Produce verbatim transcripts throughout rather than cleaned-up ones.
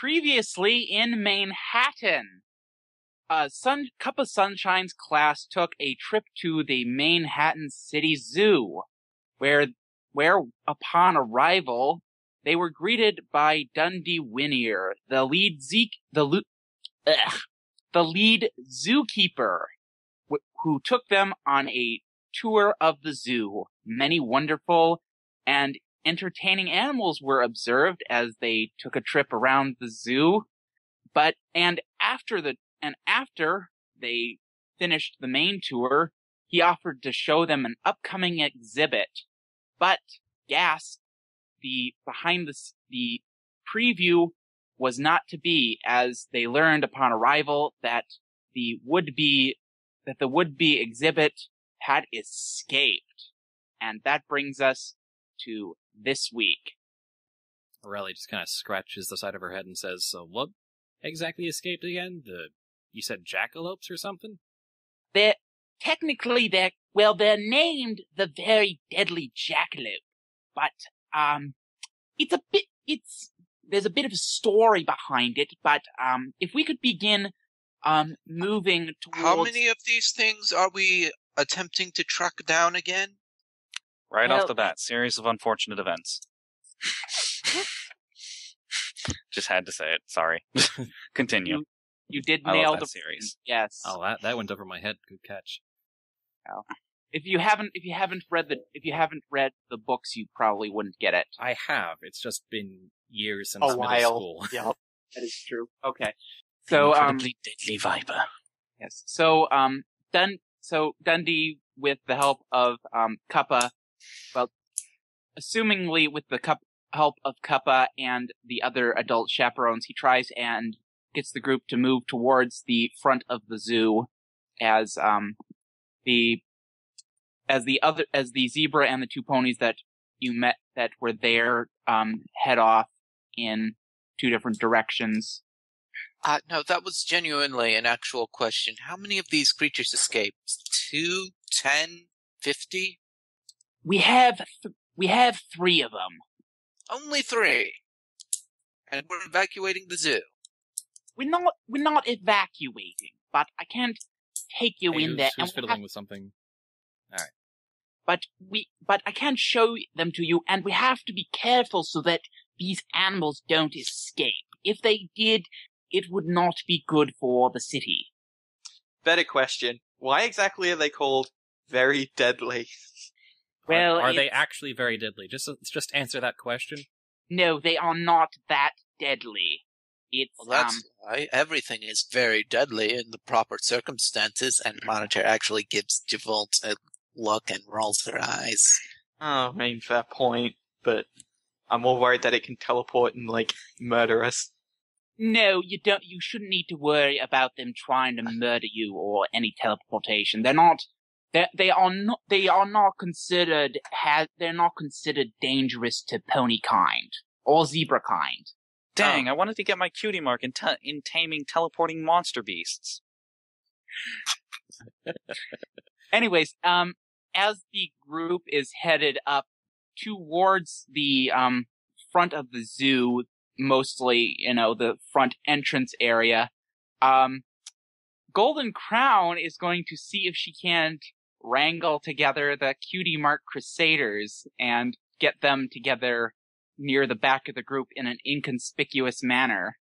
Previously in Manehattan, uh, Sun- Cuppa Sunshine's class took a trip to the Manehattan City Zoo, where, where upon arrival, they were greeted by Dundee Winnier, the lead Zeke, the lo- ugh, the lead zookeeper, wh- who took them on a tour of the zoo. Many wonderful and entertaining animals were observed as they took a trip around the zoo, but and after the and after they finished the main tour, he offered to show them an upcoming exhibit. But gasp, the behind the the preview was not to be, as they learned upon arrival that the would be that the would be exhibit had escaped. And that brings us to this week. Aurelia just kind of scratches the side of her head and says, so what exactly escaped again? The, you said jackalopes or something? They're, technically they're, well, they're named the very deadly jackalope, but, um, it's a bit, it's, there's a bit of a story behind it, but, um, if we could begin, um, moving towards... How many of these things are we attempting to track down again? Right well, off the bat, series of unfortunate events. Just had to say it. Sorry. Continue. You, you did I nail love that the series. Yes. Oh, that, that went over my head. Good catch. Oh. If you haven't, if you haven't read the, if you haven't read the books, you probably wouldn't get it. I have. It's just been years since a middle while. School. Yeah, that is true. Okay. So, the incredibly um, deadly viper. Yes. So, um, Dun. So Dundee, with the help of um Cuppa. Well, assumingly with the cup- help of Cuppa and the other adult chaperones, he tries and gets the group to move towards the front of the zoo as um the as the other as the zebra and the two ponies that you met that were there um head off in two different directions. Uh no, that was genuinely an actual question. How many of these creatures escaped? Two, ten, fifty? We have th- we have three of them. Only three, and we're evacuating the zoo. We're not we're not evacuating, but I can't take you hey, in who's, there. Who's and fiddling have, with something? All right. But we but I can't show them to you, and we have to be careful so that these animals don't escape. If they did, it would not be good for the city. Better question: why exactly are they called very deadly? Well, are, are they actually very deadly? Just just answer that question. No, they are not that deadly. It's well, that's um, why everything is very deadly in the proper circumstances, and Monitor actually gives Javolt a look and rolls her eyes. Oh, I mean, fair point, but I'm more worried that it can teleport and, like, murder us. No, you don't. You shouldn't need to worry about them trying to murder you or any teleportation. They're not... They're, they are not. They are not considered. Ha- they're not considered dangerous to pony kind or zebra kind. Dang! Oh. I wanted to get my cutie mark in, t- in taming teleporting monster beasts. Anyways, um, as the group is headed up towards the um front of the zoo, mostly you know the front entrance area, um, Golden Crown is going to see if she can't wrangle together the Cutie Mark Crusaders and get them together near the back of the group in an inconspicuous manner.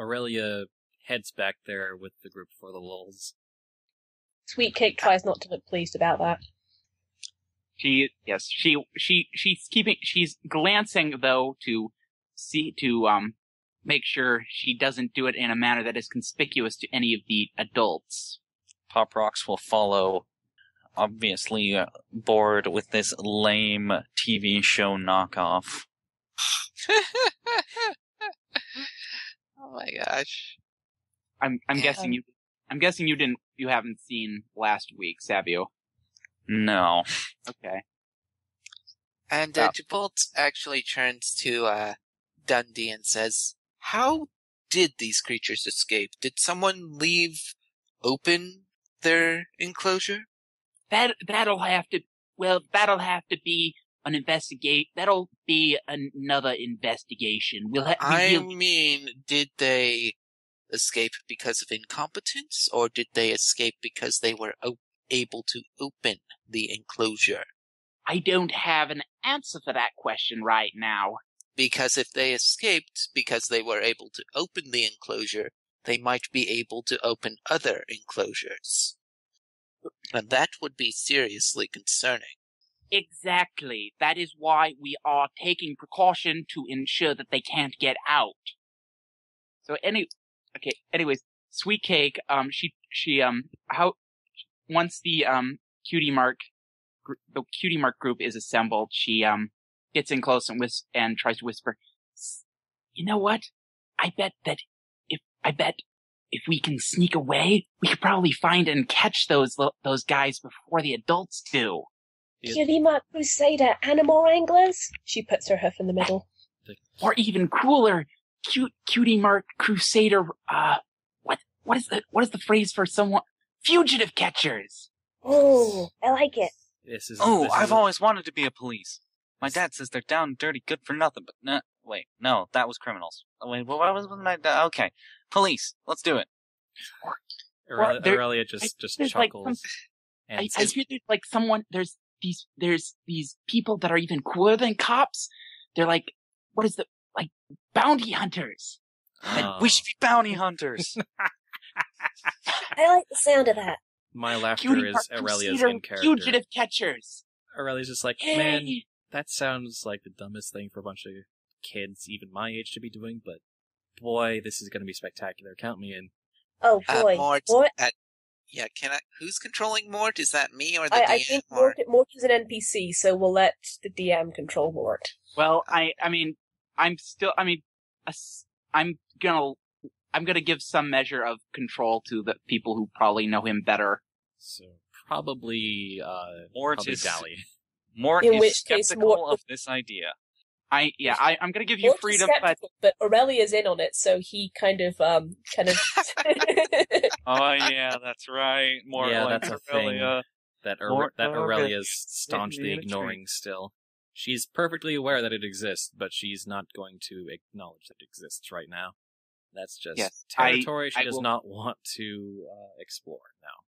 Aurelia heads back there with the group for the lulz. Sweet Cake tries not to look pleased about that. She yes, she she she's keeping she's glancing though to see to um make sure she doesn't do it in a manner that is conspicuous to any of the adults. Pop Rocks will follow, obviously bored with this lame T V show knockoff. Oh my gosh! I'm I'm yeah. guessing you I'm guessing you didn't you haven't seen last week, Savio. No. Okay. And uh, oh. Javolt actually turns to uh, Dundee and says, "How did these creatures escape? Did someone leave open their enclosure?" That that'll have to well that'll have to be an investigate. That'll be another investigation. We'll have. I we'll... mean, did they escape because of incompetence, or did they escape because they were o- able to open the enclosure? I don't have an answer for that question right now. Because if they escaped because they were able to open the enclosure, they might be able to open other enclosures. And that would be seriously concerning. Exactly. That is why we are taking precaution to ensure that they can't get out. So any, okay, anyways, Sweet Cake, um, she, she, um, how, once the, um, Cutie Mark, the Cutie Mark group is assembled, she, um, gets in close and whis- and tries to whisper, you know what? I bet that if, I bet if we can sneak away, we could probably find and catch those, those guys before the adults do. Cutie Mark Crusader animal anglers? She puts her hoof in the middle. Or even cooler, cute Cutie Mark Crusader, uh, what, what is the, what is the phrase for someone? Fugitive catchers! Oh, I like it. This is, oh, this I've is always wanted to be a police. My dad says they're down and dirty, good for nothing, but no, wait, no, that was criminals. Wait, well, why was my dad? Okay, police, let's do it. Or, Aurelia, there, Aurelia just, I, just chuckles. Like some, and I, I hear there's like someone, there's these, there's these people that are even cooler than cops. They're like, what is the, like, bounty hunters. Oh. Like, we should be bounty hunters. I like the sound of that. My laughter Cutie is Aurelia's in character. Fugitive catchers. Aurelia's just like, hey. Man, that sounds like the dumbest thing for a bunch of kids, even my age, to be doing, but boy, this is going to be spectacular. Count me in. Oh, boy. Uh, Mort, Mort? Uh, yeah, can I, who's controlling Mort? Is that me or the I, D M? I think Mort, Mort is an N P C, so we'll let the D M control Mort. Well, I, I mean, I'm still, I mean, I'm gonna, I'm gonna give some measure of control to the people who probably know him better. So, probably, uh, Mort probably is Dally. Mort in is which skeptical case, Mort... of this idea. I yeah, I, I'm gonna give you Mort freedom, but but Aurelia's in on it, so he kind of um kind of. Oh yeah, that's right. More yeah, like that's Aurelia. A thing that Ur- Mort... that Aurelia's staunchly ignoring still. She's perfectly aware that it exists, but she's not going to acknowledge that it exists right now. That's just yes, territory I, she I does will... not want to uh, explore now.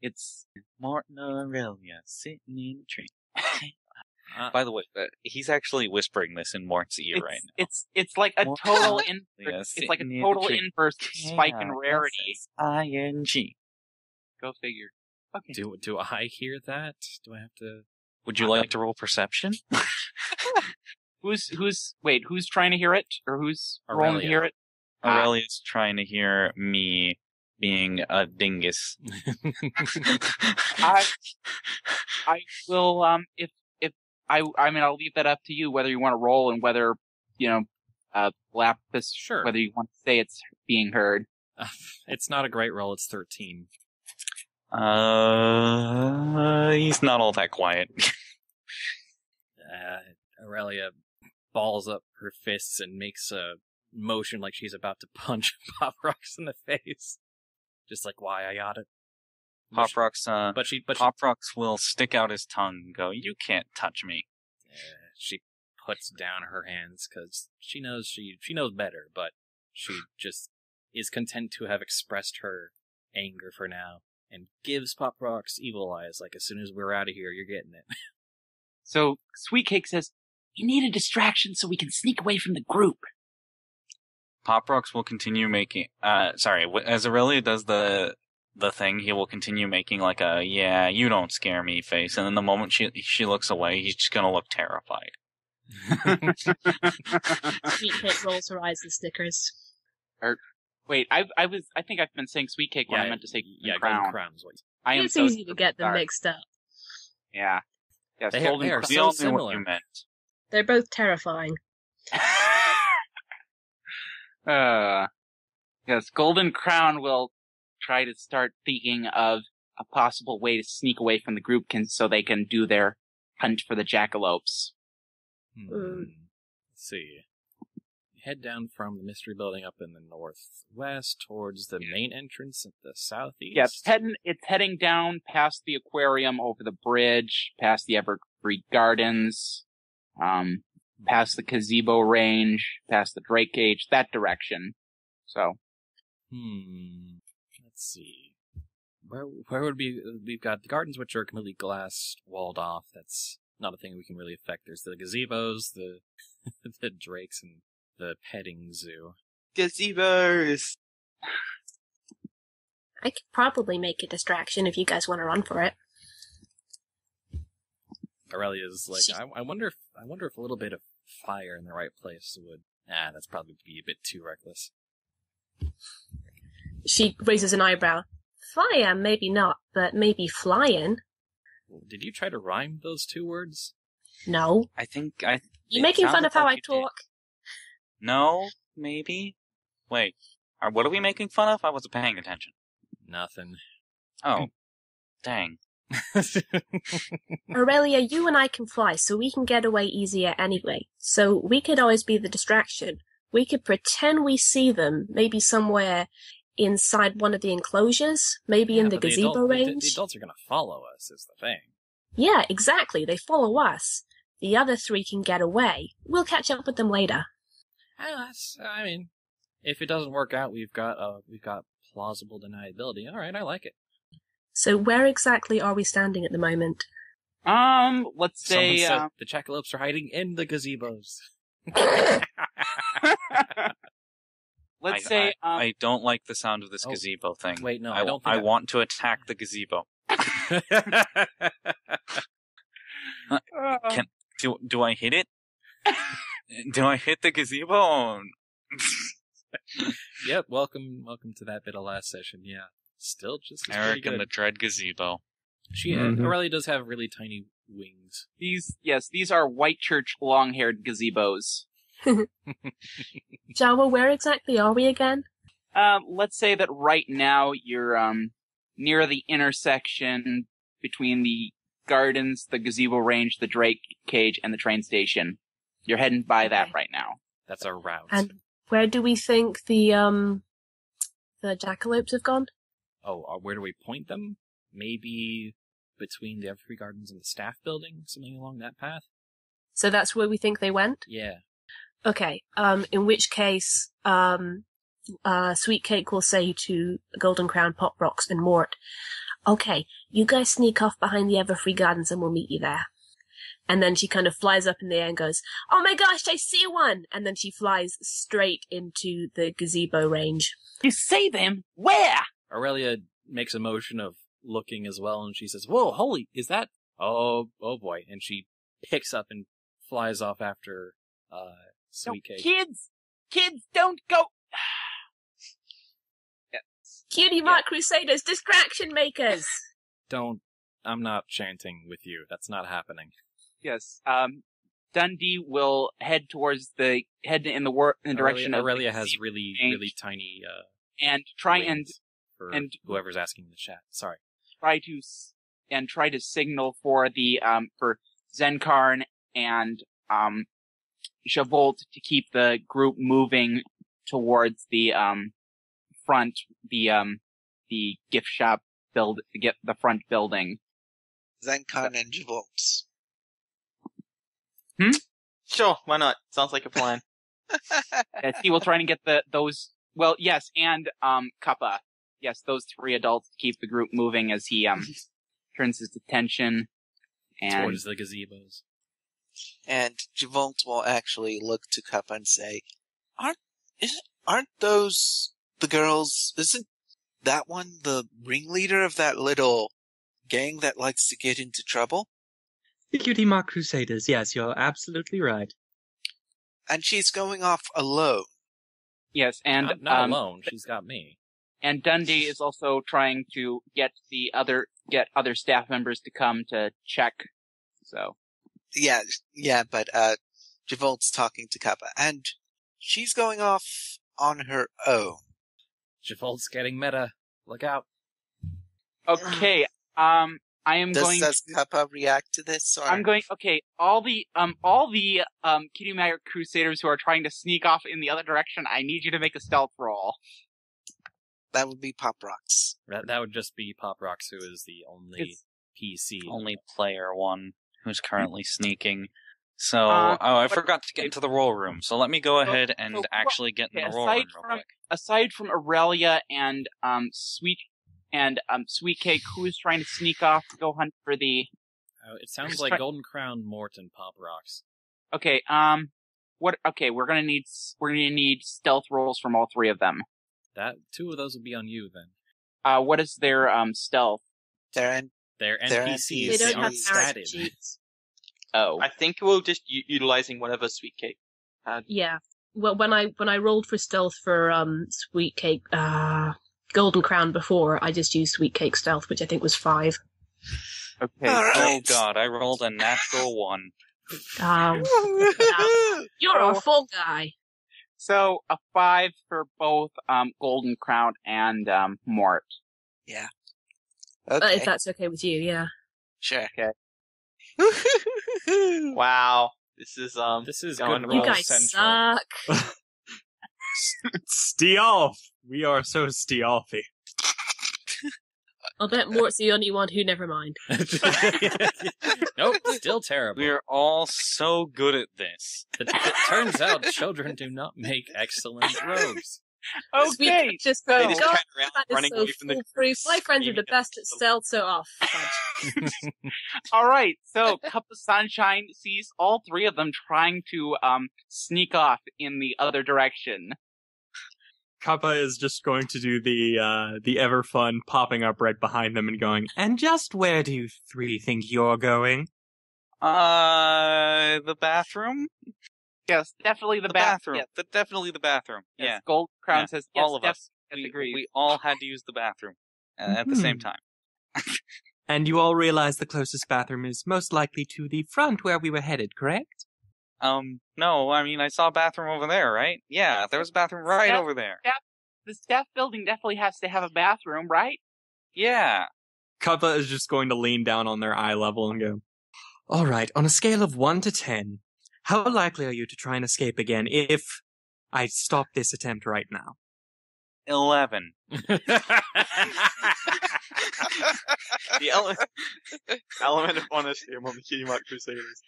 It's Mort and Aurelia sitting in a tree. Uh, By the way, uh, he's actually whispering this in Mort's ear right now. It's it's like a Mort- total inverse. Yeah, it's like a total in inverse spike in rarity. I N G. Go figure. Okay. Do do I hear that? Do I have to? Would you I like don't... to roll perception? who's who's wait? Who's trying to hear it, or who's Aurelia. Rolling to hear it? Aurelia's ah. trying to hear me being a dingus. I I will um if. I, I mean, I'll leave that up to you, whether you want to roll and whether, you know, uh, Lapis, sure. Whether you want to say it's being heard. Uh, it's not a great roll, it's thirteen. Uh, he's not all that quiet. uh, Aurelia balls up her fists and makes a motion like she's about to punch Pop Rocks in the face. Just like, why I got it. Pop she, Rocks, uh, but she, but Pop she, Rocks will stick out his tongue and go, "You can't touch me." Uh, she puts down her hands because she knows she she knows better, but she just is content to have expressed her anger for now and gives Pop Rocks evil eyes. Like, as soon as we're out of here, you're getting it. So Sweet Cake says, "You need a distraction so we can sneak away from the group." Pop Rocks will continue making. Uh, sorry, as Aurelia does the. the thing, he will continue making like a, yeah, you don't scare me face, and then the moment she she looks away, he's just gonna look terrified. Sweet Cake rolls her eyes and snickers. Or, wait, I I was I think I've been saying Sweet Cake when yeah, I meant to say yeah, Golden Crown. I am it's so easy to get them mixed up. Yeah. Yes, they Golden Crown. We all knew what you meant. They're both terrifying. uh, yes, Golden Crown will try to start thinking of a possible way to sneak away from the group can, so they can do their hunt for the jackalopes. Hmm. Let's see. Head down from the mystery building up in the northwest towards the main entrance at the southeast. Yeah, it's heading, it's heading down past the aquarium, over the bridge, past the Everfree Everfree Gardens, um, past the Gazebo Range, past the Drake Cage, that direction. So, hmm. Let's see. Where where would be? We've got the gardens, which are completely glassed, walled off. That's not a thing we can really affect. There's the gazebos, the the drakes, and the petting zoo. Gazebos. I could probably make a distraction if you guys want to run for it. Aurelia's like, she... I, I wonder if I wonder if a little bit of fire in the right place would. Nah, that's probably be a bit too reckless. She raises an eyebrow. Fire, maybe not, but maybe flying. Did you try to rhyme those two words? No. I think I. You're making fun of how I talk. Did. No, maybe. Wait, what are we making fun of? I wasn't paying attention. Nothing. Oh, dang. Aurelia, you and I can fly, so we can get away easier anyway. So we could always be the distraction. We could pretend we see them, maybe somewhere inside one of the enclosures, maybe yeah, in the gazebo the adult, range. The, the adults are going to follow us, is the thing. Yeah, exactly. They follow us. The other three can get away. We'll catch up with them later. I, I mean, if it doesn't work out, we've got uh, we've got plausible deniability. All right, I like it. So where exactly are we standing at the moment? Um, let's say uh, the jackalopes are hiding in the gazebos. Let's I, say I, um, I don't like the sound of this oh, gazebo thing. Wait, no, I, I don't. Think I, I want to attack the gazebo. Can do? Do I hit it? Do I hit the gazebo? Yep. Welcome, welcome to that bit of last session. Yeah, still just Eric and the dread gazebo. She mm-hmm. Aurelia does have really tiny wings. These, yes, these are white church long-haired gazebos. Jawa, where exactly are we again? Uh, let's say that right now you're um, near the intersection between the gardens, the gazebo range, the Drake Cage, and the train station. You're heading by that right now. That's our route. And where do we think the um the jackalopes have gone? Oh, uh, where do we point them? Maybe between the Everfree Gardens and the staff building, something along that path. So that's where we think they went? Yeah. Okay, um, in which case, um, uh, Sweet Cake will say to Golden Crown, Pop Rocks, and Mort, okay, you guys sneak off behind the Everfree Gardens and we'll meet you there. And then she kind of flies up in the air and goes, oh my gosh, I see one! And then she flies straight into the gazebo range. You see them? Where? Aurelia makes a motion of looking as well, and she says, whoa, holy, is that? Oh, oh boy. And she picks up and flies off after, uh, Sweet Cake. Kids! Kids, don't go! Yeah. Cutie Mark yeah. Crusaders, distraction makers! Don't. I'm not chanting with you. That's not happening. Yes. Um, Dundee will head towards the, head in the, wor- in the direction Aurelia, of... Aurelia has really, change. really tiny, uh... And try and... For and whoever's asking in the chat. Sorry. Try to, and try to signal for the, um, for Zenkarn and, um... Javolt to keep the group moving towards the um front, the um the gift shop build, the the front building. Zenkarn so. and Javolt. Hmm. Sure, why not? Sounds like a plan. Yes, he will try and get the those. Well, yes, and um Cuppa. Yes, those three adults to keep the group moving as he um turns his attention and towards the gazebos. And Javolt will actually look to Cuppa and say, aren't, isn't, aren't those the girls, isn't that one the ringleader of that little gang that likes to get into trouble? The Cutie Mark Crusaders, yes, you're absolutely right. And she's going off alone. Yes, and... Not, not um, alone, she's got me. And Dundee is also trying to get the other, get other staff members to come to check, so... Yeah, yeah, but, uh, Javolt's talking to Cuppa, and she's going off on her own. Javolt's getting meta. Look out. Okay, um, I am does, going does to... Does Cuppa react to this? Or... I'm going, okay, all the, um, all the, um, Cutie Mark Crusaders who are trying to sneak off in the other direction, I need you to make a stealth roll. That would be Pop Rocks. That, that would just be Pop Rocks, who is the only it's P C. Only player one. who's currently sneaking. So, uh, oh, I forgot to get into the roll room. So let me go ahead and so, so, actually get okay, in the roll room. Real from, quick. Aside from Aurelia and um Sweet and um Sweet Cake, who is trying to sneak off to go hunt for the? Oh, it sounds like try- Golden Crown, Mort, and Pop Rocks. Okay. Um. What? Okay, we're gonna need we're gonna need stealth rolls from all three of them. That two of those will be on you then. Uh, what is their um stealth? They're in, their N P Cs. They don't have statted. Oh. I think we're just u- utilizing whatever Sweet Cake had. Yeah. Well, when I when I rolled for stealth for um Sweet Cake, uh, Golden Crown before, I just used Sweet Cake stealth, which I think was five. Okay. Right. Oh God, I rolled a natural one. Um, yeah. You're oh. a full guy. So a five for both um Golden Crown and um Mort. Yeah. Okay. Uh, if that's okay with you, yeah. Sure. Okay. Wow, this is um, this is going good. You guys central. Suck. Stealth. We are so stealthy. I'll bet Mort's the only one who. Never mind. Nope, still terrible. We are all so good at this. It, it turns out children do not make excellent robes. Okay, we just go. They just God, around running so away from the proof. My friends are the best at stealth, so off. All right, so Cuppa Sunshine sees all three of them trying to um sneak off in the other direction. Cuppa is just going to do the uh the ever fun popping up right behind them and going, "And just where do you three think you're going?" Uh, the bathroom. Yes, definitely the, the bathroom. bathroom. Yes. The, definitely the bathroom. Yes, yeah. Gold Crown yeah. says yes, all of us. We, we all had to use the bathroom uh, mm-hmm. at the same time. And you all realize the closest bathroom is most likely to the front where we were headed, correct? Um, no, I mean, I saw a bathroom over there, right? Yeah, there was a bathroom right staff, over there. Staff, the staff building definitely has to have a bathroom, right? Yeah. Cuppa is just going to lean down on their eye level and go, "All right, on a scale of one to ten, how likely are you to try and escape again if I stop this attempt right now?" Eleven. The ele- element of honesty among the Cutie Mark Crusaders.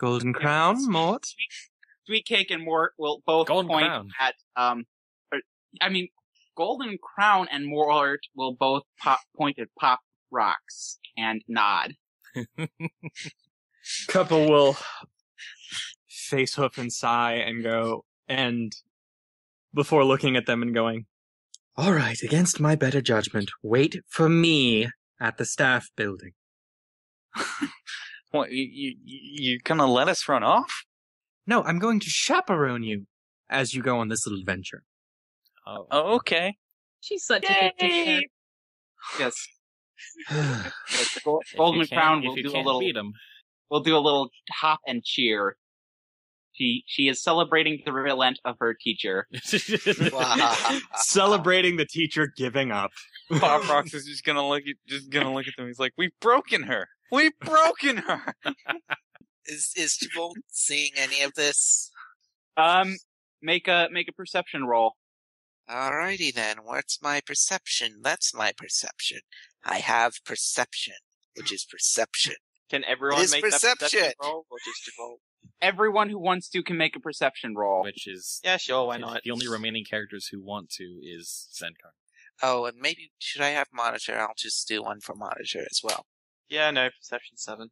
Golden Crown, yeah, Mort? Sweet, Sweet Cake and Mort will both Golden point Crown. at... Um, or, I mean, Golden Crown and Mort will both pop, point at Pop Rocks and nod. Cuppa will face hoof and sigh and go, and before looking at them and going, "All right, against my better judgment, wait for me at the staff building." What, you, you, you're gonna let us run off? No, I'm going to chaperone you as you go on this little adventure. Oh, oh okay. She's such Yay! a good teacher. Yes. Golden Crown will do a little. We'll do a little hop and cheer. She she is celebrating the relent of her teacher. Celebrating the teacher giving up. Pop Rocks is just gonna look at just gonna look at them. He's like, "We've broken her. We've broken her." Is is Javolt seeing any of this? Um, make a make a perception roll. Alrighty then. What's my perception? That's my perception. I have perception, which is perception. Can everyone make perception. that perception roll? Or just Javolt? Everyone who wants to can make a perception roll. Which is... Yeah, sure, why not? The only remaining characters who want to is Zenkarn. Oh, and maybe... Should I have Monitor? I'll just do one for Monitor as well. Yeah, no, perception seven.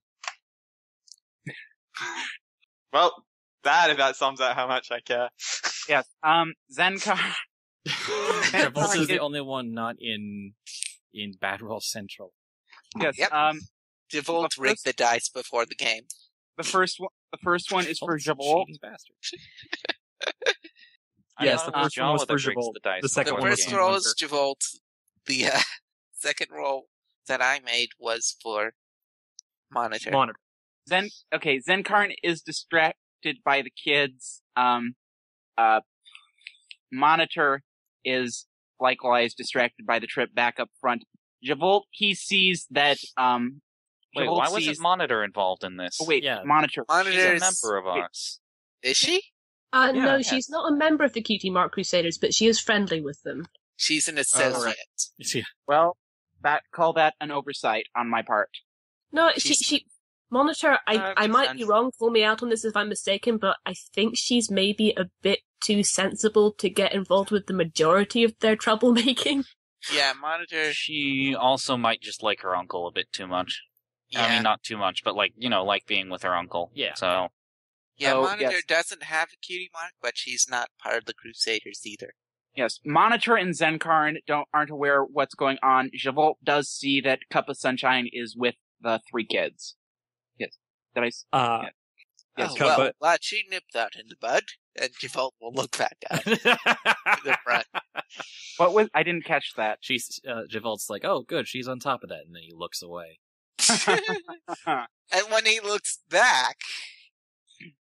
Well, that about sums up how much I care. Yes, um, Zenkarn... Javolt is the only one not in... in Badwell Central. Yes. Yep. Um, Javolt rigged the dice before the game. The first one, the first one is for Javolt. Yes, the first one was for Javolt. The, the second the one first roll is Javolt. The uh, second roll that I made was for Monitor. Monitor. Zen. Okay. Zenkarn is distracted by the kids. Um. Uh. Monitor is likewise distracted by the trip back up front. Javolt, he sees that, um... Wait, Javolt why sees... wasn't Monitor involved in this? Oh, wait, yeah. Monitor. Monitor is a member of us. Is she? Uh, yeah, no, yeah. She's not a member of the Cutie Mark Crusaders, but she is friendly with them. She's an associate. Oh, right. Yeah. Well, that call that an oversight on my part. No, she's, she she Monitor. I uh, I might sense. be wrong. Call me out on this if I'm mistaken, but I think she's maybe a bit too sensible to get involved with the majority of their troublemaking. Yeah, Monitor. She also might just like her uncle a bit too much. Yeah. I mean, not too much, but like you know, like being with her uncle. Yeah. So. Yeah, oh, Monitor yes. doesn't have a cutie mark, but she's not part of the Crusaders either. Yes, Monitor and Zenkarn don't aren't aware what's going on. Javolt does see that Cuppa Sunshine is with the three kids. Yes, did I? Uh, yeah. Yes, oh, well, well, she nipped that in the bud, and Javolt will look back at the front. What was? I didn't catch that. She's uh, Javolt's like, oh, good, she's on top of that, and then he looks away. And when he looks back.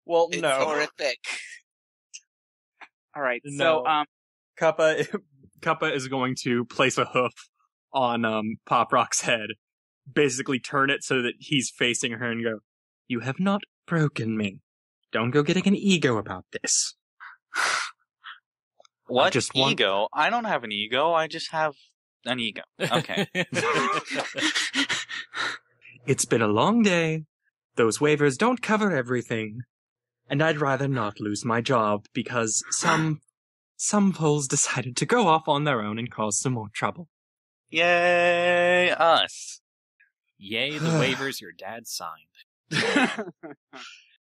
Well, it's no. horrific. All right, no. so um, Cuppa, Cuppa is going to place a hoof on um Pop Rock's head, basically turn it so that he's facing her and go, "You have not broken me. Don't go getting an ego about this." What I just ego? Want... I don't have an ego. I just have an ego. Okay. It's been a long day. Those waivers don't cover everything. And I'd rather not lose my job because some some polls decided to go off on their own and cause some more trouble. Yay, us. Yay, the waivers your dad signed. Okay.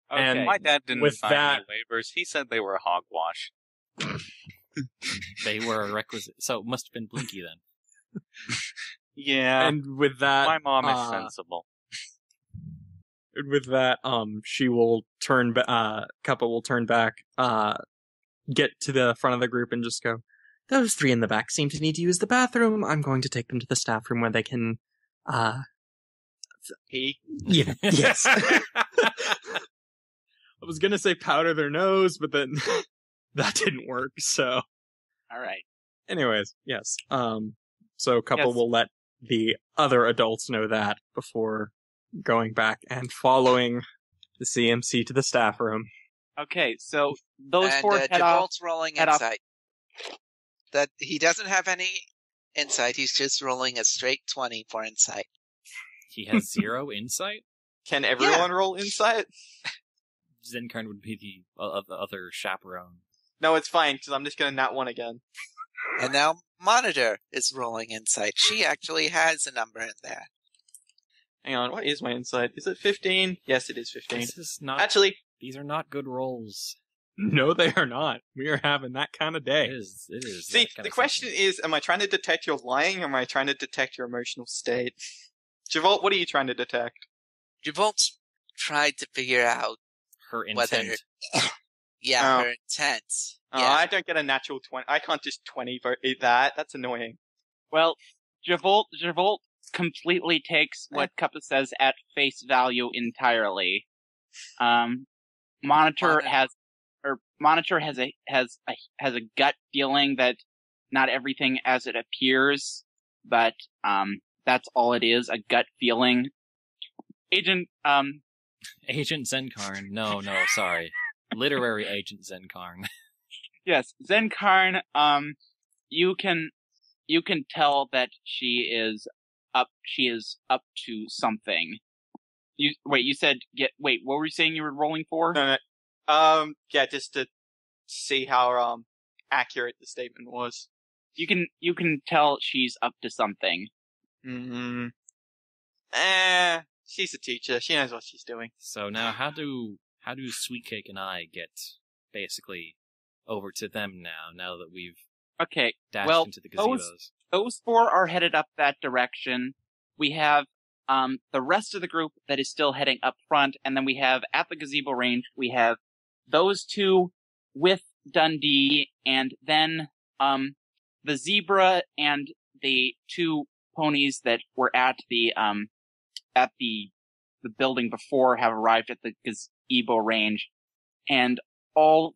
And my dad didn't sign that... any waivers. He said they were hogwash. They were a requisite. So it must have been Blinky then. Yeah. And with that... My mom is uh... sensible. With that, um, she will turn, ba- uh, Cuppa will turn back, uh, get to the front of the group and just go, "Those three in the back seem to need to use the bathroom. I'm going to take them to the staff room where they can, uh... pee?" Yeah, yes. I was gonna say powder their nose, but then that didn't work, so. Alright. Anyways, yes. Um, so Cuppa yes. will let the other adults know that before going back and following the C M C to the staff room. Okay, so those and, four uh, head off. rolling head insight. Off. That he doesn't have any insight. He's just rolling a straight twenty for insight. He has zero insight. Can everyone yeah. roll insight? Zenkarn would be the uh, other chaperone. No, it's fine because I'm just gonna nat one again. And now Monitor is rolling insight. She actually has a number in there. Hang on, what is my insight? Is it fifteen? Yes, it is fifteen. This is not... Actually... These are not good rolls. No, they are not. We are having that kind of day. It is. It is. See, the question thing. is, am I trying to detect your lying, or am I trying to detect your emotional state? Javolt, what are you trying to detect? Javolt's tried to figure out... Her intent. Whether... yeah, oh. her intent. Oh, yeah. I don't get a natural twenty. I can't just twenty that. That's annoying. Well, Javolt... Javolt... completely takes what Cuppa says at face value entirely. Um, Monitor has, or Monitor has a has a, has a gut feeling that not everything as it appears, but um, that's all it is—a gut feeling. Agent, um, Agent Zenkarn. No, no, sorry, literary agent Zenkarn. Yes, Zenkarn. Um, you can you can tell that she is. Up, she is up to something. You wait. You said get. Wait, what were you saying? You were rolling for? No, no. Um, yeah, just to see how um accurate the statement was. You can you can tell she's up to something. Mm-hmm. Eh, she's a teacher. She knows what she's doing. So now, how do how do Sweet Cake and I get basically over to them now? Now that we've okay, dashed well, into the gazebos. Those- Those four are headed up that direction. We have um, the rest of the group that is still heading up front, and then we have, at the gazebo range, we have those two with Dundee, and then um, the zebra and the two ponies that were at the um, at the the building before have arrived at the gazebo range, and all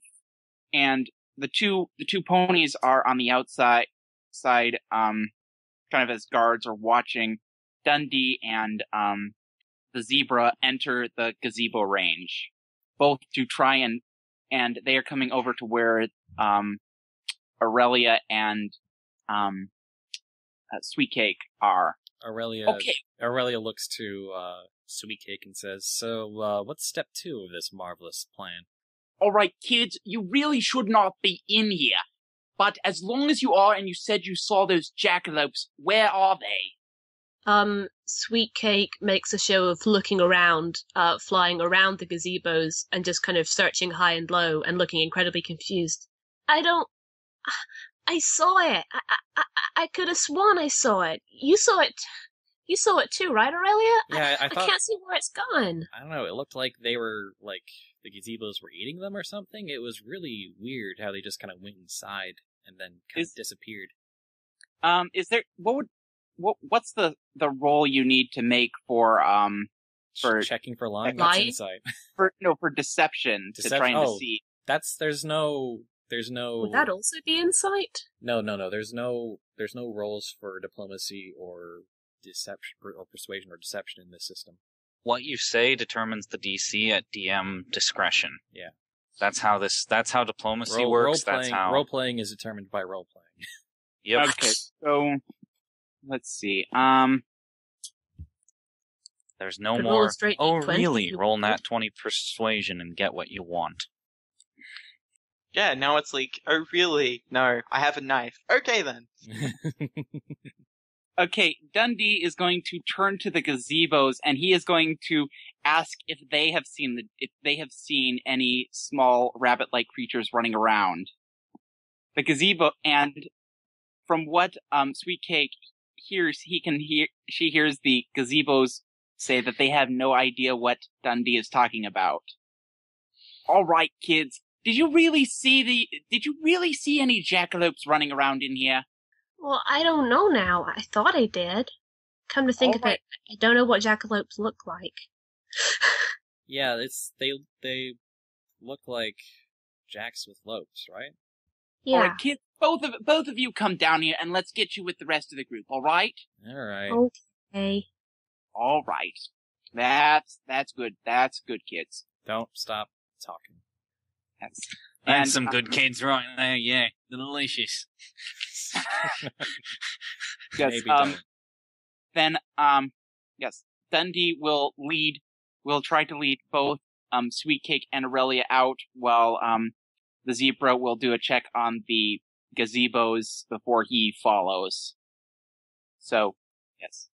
and the two the two ponies are on the outside. Side, um, kind of as guards are watching Dundee and um, the zebra enter the gazebo range, both to try and and they are coming over to where um, Aurelia and um, uh, Sweet Cake are. Aurelia okay. Aurelia looks to uh, Sweet Cake and says, so uh, what's step two of this marvelous plan? All right, kids, you really should not be in here. But as long as you are, and you said you saw those jackalopes, where are they? Um, Sweet Cake makes a show of looking around, uh, flying around the gazebos, and just kind of searching high and low, and looking incredibly confused. I don't... I saw it. I I, I could have sworn I saw it. You saw it. You saw it too, right, Aurelia? Yeah, I, I, I thought... I can't see where it's gone. I don't know. It looked like they were, like, the gazebos were eating them or something. It was really weird how they just kind of went inside and then kind is, of disappeared. Um, is there... What would... What What's the, the roll you need to make for, um... for checking for lying? That's insight. For, no, for deception. Decep- to trying oh, to see. That's... There's no... There's no... Would that also be insight? No, no, no. There's no there's no roles for diplomacy or deception or persuasion or deception in this system. What you say determines the D C at D M discretion. Yeah. That's how this that's how diplomacy role, works. Role that's playing, how role playing is determined by role playing. Yep. Okay. So let's see. Um There's no more Oh really? Roll nat twenty persuasion and get what you want. Yeah, now it's like, oh, really? No, I have a knife. Okay, then. Okay, Dundee is going to turn to the gazebos, and he is going to ask if they have seen the if they have seen any small rabbit-like creatures running around the gazebo. And from what um, Sweet Cake hears, he can hear she hears the gazebos say that they have no idea what Dundee is talking about. All right, kids. Did you really see the? Did you really see any jackalopes running around in here? Well, I don't know now. I thought I did. Come to think All of right. it, I don't know what jackalopes look like. Yeah, it's they. They look like jacks with lopes, right? Yeah. All right, kids, both of both of you come down here, and let's get you with the rest of the group. All right. All right. Okay. All right. That's that's good. That's good, kids. Don't stop talking. Yes. And, and some um, good kids right there, yeah. Delicious. Yes, Maybe um, then, um, yes, Dundee will lead, will try to lead both, um, Sweet Cake and Aurelia out while, um, the zebra will do a check on the gazebos before he follows. So, yes.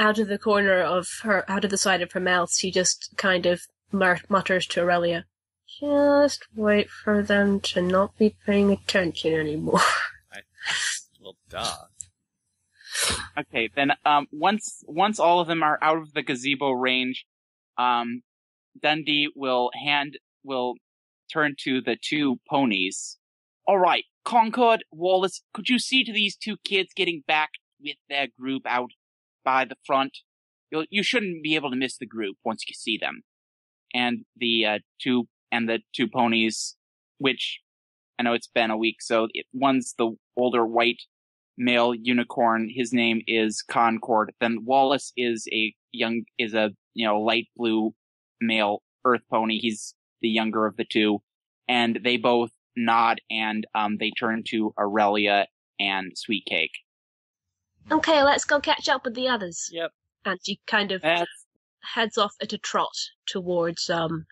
Out of the corner of her, out of the side of her mouth, she just kind of mutters to Aurelia. Just wait for them to not be paying attention anymore. I, well, duh. Okay, then um, once once all of them are out of the gazebo range, um, Dundee will hand will turn to the two ponies. All right, Concord, Wallace, could you see to these two kids getting back with their group out by the front? You'll, you shouldn't be able to miss the group once you see them. And the uh, two. And the two ponies, which I know it's been a week, so it, one's the older white male unicorn. His name is Concord. Then Wallace is a young, is a, you know, light blue male earth pony. He's the younger of the two. And they both nod and um, they turn to Aurelia and Sweet Cake. Okay, let's go catch up with the others. Yep. And she kind of That's... heads off at a trot towards, um,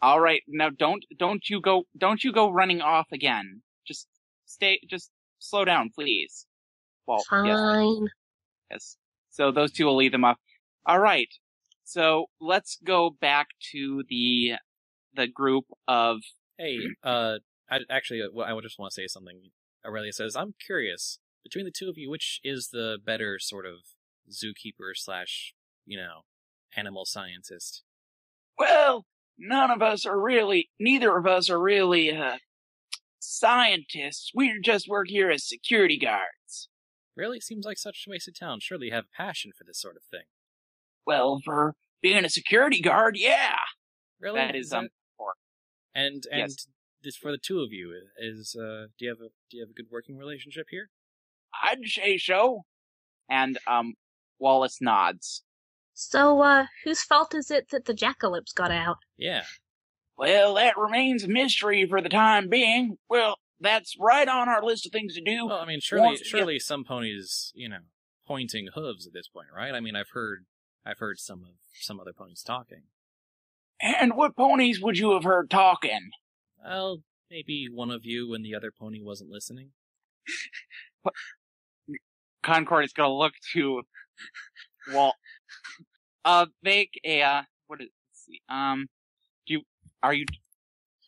all right, now don't don't you go don't you go running off again. Just stay, just slow down, please. Well, fine. Yes. yes. So those two will lead them off. All right. So let's go back to the the group of. Hey, uh, I, actually, I just want to say something. Aurelia says, "I'm curious between the two of you, which is the better sort of zookeeper slash, you know, animal scientist?" Well. None of us are really, neither of us are really, uh, scientists. We just work here as security guards. Really? Seems like such a waste of time. Surely you have a passion for this sort of thing. Well, for being a security guard, yeah. Really? That is, um, and, and yes. This for the two of you is, uh, do you have a, do you have a good working relationship here? I'd say so. And, um, Wallace nods. So, uh, whose fault is it that the jackalopes got out? Yeah. Well, that remains a mystery for the time being. Well, that's right on our list of things to do. Well, I mean, surely, Once, surely yeah. some ponies, you know, pointing hooves at this point, right? I mean, I've heard, I've heard some of some other ponies talking. And what ponies would you have heard talking? Well, maybe one of you when the other pony wasn't listening. Concord is gonna look to Walt. Uh, make a uh, what is? Let's see. Um, do you are you?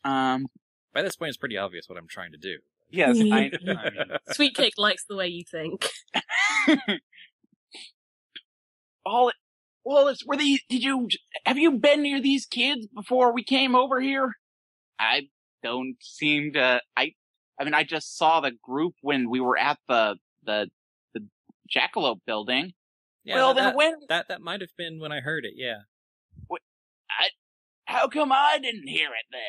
Um, by this point, it's pretty obvious what I'm trying to do. Yes, I, I mean. Sweet Cake likes the way you think. All Wallace, were these? Did you? Have you been near these kids before we came over here? I don't seem to. I. I mean, I just saw the group when we were at the the the jackalope building. Yeah, well, that, then when that that might have been when I heard it. Yeah. What, I, how come I didn't hear it then?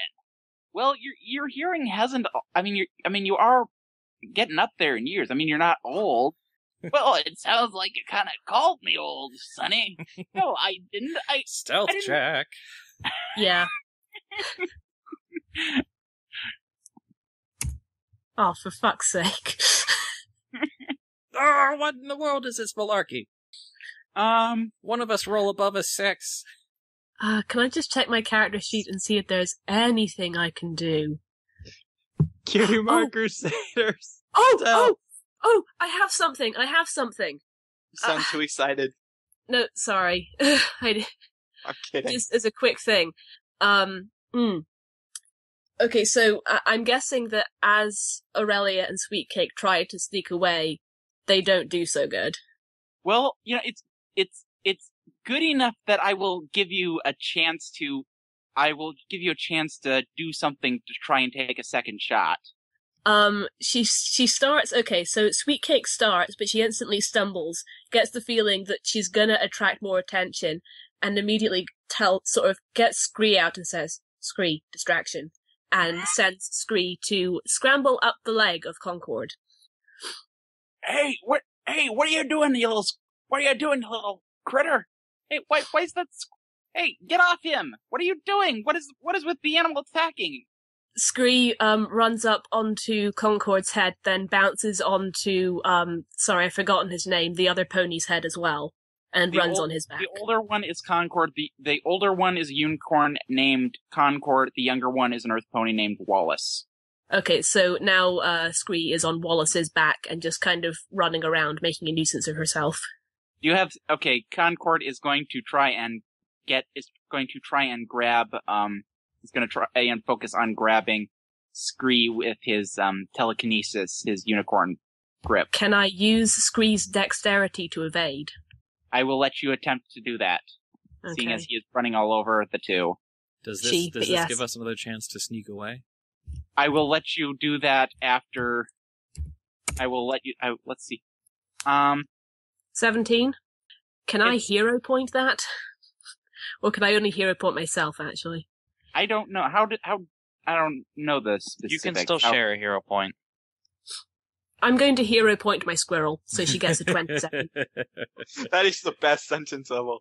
Well, your your hearing hasn't. I mean, you I mean, you are getting up there in years. I mean, you're not old. Well, it sounds like you kind of called me old, Sonny. No, I didn't. I stealth I didn't. Check. Yeah. Oh, for fuck's sake! Oh, what in the world is this malarkey? Um, one of us roll above a six. Uh, can I just check my character sheet and see if there's anything I can do? Cutie Mark oh. Crusaders. Oh, so. oh, oh, I have something. I have something. You sound uh, too excited. No, sorry. I, I'm kidding. Just as a quick thing. Um, mm. Okay, so I- I'm guessing that as Aurelia and Sweet Cake try to sneak away, they don't do so good. Well, you know, it's, it's, it's, good enough that I will give you a chance to, I will give you a chance to do something to try and take a second shot. Um, she, she starts, okay, so Sweet Cake starts, but she instantly stumbles, gets the feeling that she's gonna attract more attention, and immediately tell, sort of, gets Scree out and says, Scree, distraction, and sends Scree to scramble up the leg of Concord. Hey, what, hey, what are you doing, you little, what are you doing, you little critter? Hey, why, why is that? Hey, get off him! What are you doing? What is, what is with the animal attacking? Scree um runs up onto Concord's head, then bounces onto um sorry, I've forgotten his name, the other pony's head as well, and the runs old, on his back. The older one is Concord. The the older one is a unicorn named Concord. The younger one is an earth pony named Wallace. Okay, so now uh Scree is on Wallace's back and just kind of running around, making a nuisance of herself. You have okay. Concord is going to try and get is going to try and grab. Um, he's going to try and focus on grabbing Scree with his um telekinesis, his unicorn grip. Can I use Scree's dexterity to evade? I will let you attempt to do that, okay. Seeing as he is running all over the two. Does this she, does this yes. give us another chance to sneak away? I will let you do that after. I will let you. I, let's see. Um. seventeen. Can it's, I hero point that? Or can I only hero point myself, actually? I don't know. How did, how, I don't know the specifics. You can still how, share a hero point. I'm going to hero point my squirrel, so she gets a twenty-seven. That is the best sentence of all.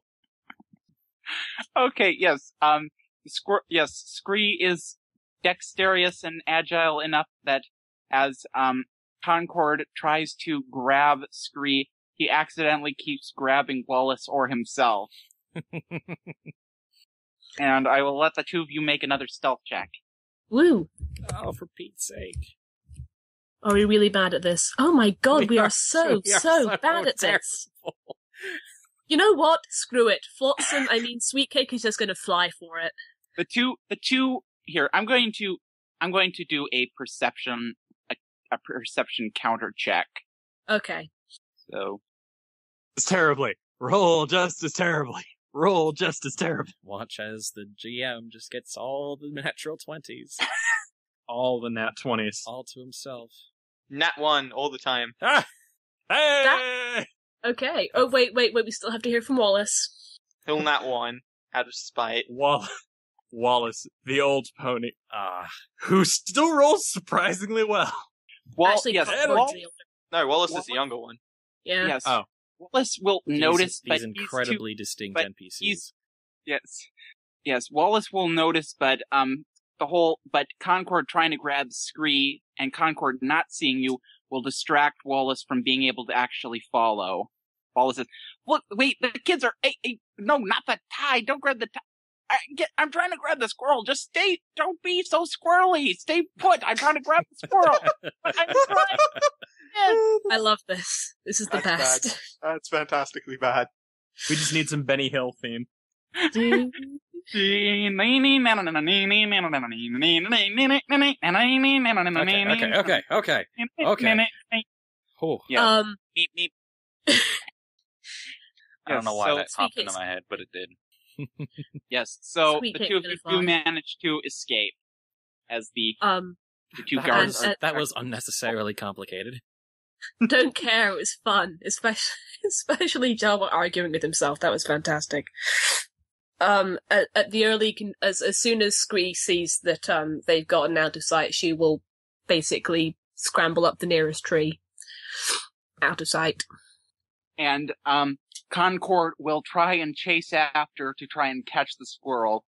Okay, yes. Um, squir- yes, Scree is dexterous and agile enough that as, um, Concord tries to grab Scree, he accidentally keeps grabbing Wallace or himself. And I will let the two of you make another stealth check. Woo! Oh, for Pete's sake. Are we really bad at this? Oh my god, we, we are, are so, we are so, so bad at terrible. This. You know what? Screw it. Flotsam, I mean, Sweet Cake is just going to fly for it. The two, the two, here, I'm going to, I'm going to do a perception, a, a perception counter check. Okay. So. Terribly. Roll just as terribly. Roll just as terribly. Watch as the G M just gets all the natural twenties. All the nat twenties. All to himself. Nat one all the time. Ah! Hey! That... Okay. Oh, wait, wait, wait. We still have to hear from Wallace. He'll nat one out of spite. Wall- Wallace, the old pony, ah, uh, who still rolls surprisingly well. Wall- Actually, yes, Wall- no, Wallace Wall- is the younger one. Yeah. Yes. Oh. Wallace will these, notice, these but incredibly he's too, distinct but N P Cs. He's, yes, yes. Wallace will notice, but um, the whole, but Concord trying to grab Scree and Concord not seeing you will distract Wallace from being able to actually follow. Wallace says, look, wait, the kids are, hey, hey, no, not the tie, don't grab the tie. I get, I'm trying to grab the squirrel, just stay, don't be so squirrely, stay put, I'm trying to grab the squirrel. I'm trying. Yes. I love this. This is the That's best. Bad. That's fantastically bad. We just need some Benny Hill theme. okay, okay, okay, okay, okay. Oh, yeah. Um, beep, beep. I don't know why so that popped into my head, but it did. Yes, so Sweet the two of you do manage to escape as the, um, the two guards. That, are, that was unnecessarily complicated. Don't care, it was fun. Especially, especially Javolt arguing with himself. That was fantastic. Um, at, at the early, con- as, as soon as Scree sees that, um, they've gotten out of sight, she will basically scramble up the nearest tree. Out of sight. And, um, Concord will try and chase after to try and catch the squirrel.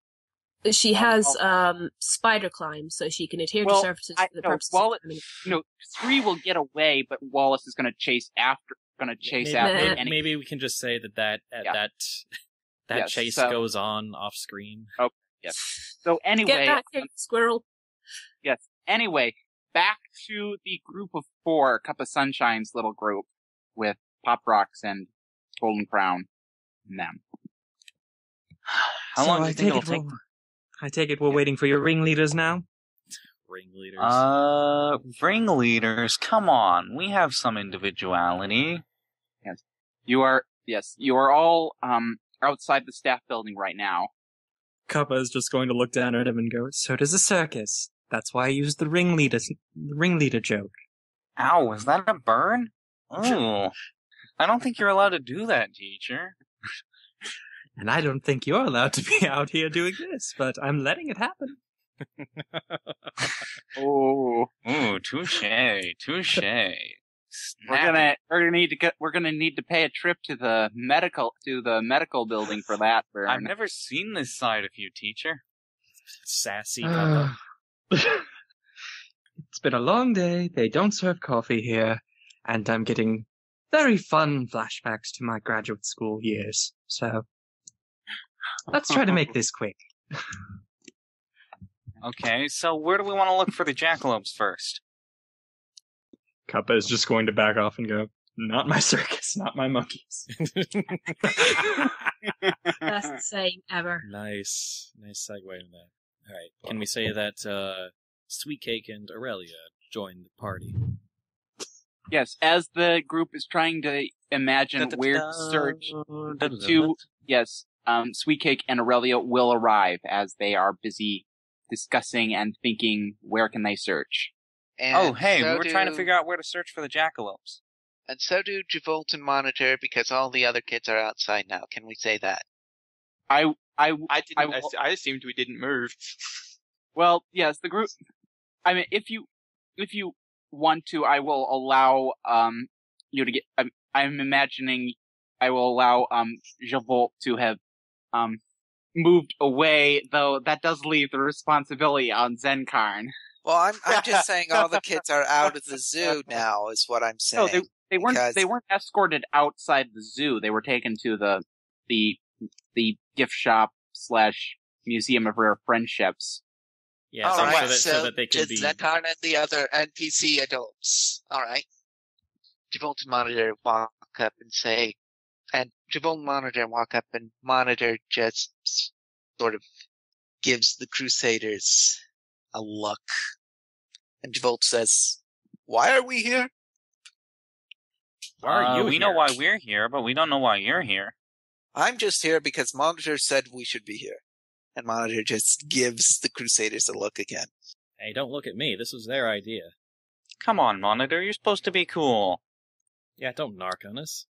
She has, um, spider climb, so she can adhere well, to surfaces I, for the no, purposes Wallace, of... No, Scree will get away, but Wallace is gonna chase after, gonna chase maybe, after. Maybe, and maybe we can just say that that, uh, yeah. that... That yes, chase so, goes on off screen. Oh, yes. So anyway, get back here, squirrel. Yes. Anyway, back to the group of four, Cuppa Sunshine's little group with Pop Rocks and Golden Crown and them. How so long do you I think take it'll take? I take it we're yeah. waiting for your ringleaders now. Ringleaders. Uh, ringleaders. Come on, we have some individuality. Yes. You are. Yes. You are all. Um. Outside the staff building right now. Cuppa is just going to look down at him and go, so does a circus. That's why I used the ringleader, the ringleader joke. Ow, is that a burn? Ooh. I don't think you're allowed to do that, teacher. And I don't think you're allowed to be out here doing this, but I'm letting it happen. Ooh. Ooh, touche, touche. We're gonna, we're gonna need to get, we're gonna need to pay a trip to the medical, to the medical building for that. Burn. I've never seen this side of you, teacher. Sassy. Uh, it's been a long day. They don't serve coffee here, and I'm getting very fun flashbacks to my graduate school years. So let's try to make this quick. Okay. So where do we want to look for the jackalopes first? Cuppa is just going to back off and go, not my circus, not my monkeys. That's the same ever. Nice. Nice segue in that. All right. Can we say that uh, Sweet Cake and Aurelia joined the party? Yes. As the group is trying to imagine where to search, the two, yes, um, Sweet Cake and Aurelia will arrive as they are busy discussing and thinking where can they search. And oh, hey, so we're do, trying to figure out where to search for the jackalopes. And so do Javolt and Monitor, because all the other kids are outside now. Can we say that? I I, I, didn't, I, I assumed we didn't move. Well, yes, the group... I mean, if you if you want to, I will allow um you to get... I'm, I'm imagining I will allow um Javolt to have um moved away, though that does leave the responsibility on Zenkarn. Well, I'm, I'm just saying all the kids are out of the zoo now, is what I'm saying. No, they, they weren't. Because... They weren't escorted outside the zoo. They were taken to the the the gift shop slash museum of rare friendships. Yeah, all so, right. so, that, so, so that they could be. Zenkarn and the other N P C adults. All right. Javolt and Monitor walk up and say, and Javolt and Monitor walk up and Monitor just sort of gives the Crusaders a look. And Javolt says, why are we here? Why are you uh, we here? know why we're here, but we don't know why you're here. I'm just here because Monitor said we should be here. And Monitor just gives the Crusaders a look again. Hey, don't look at me. This was their idea. Come on, Monitor. You're supposed to be cool. Yeah, don't narc on us.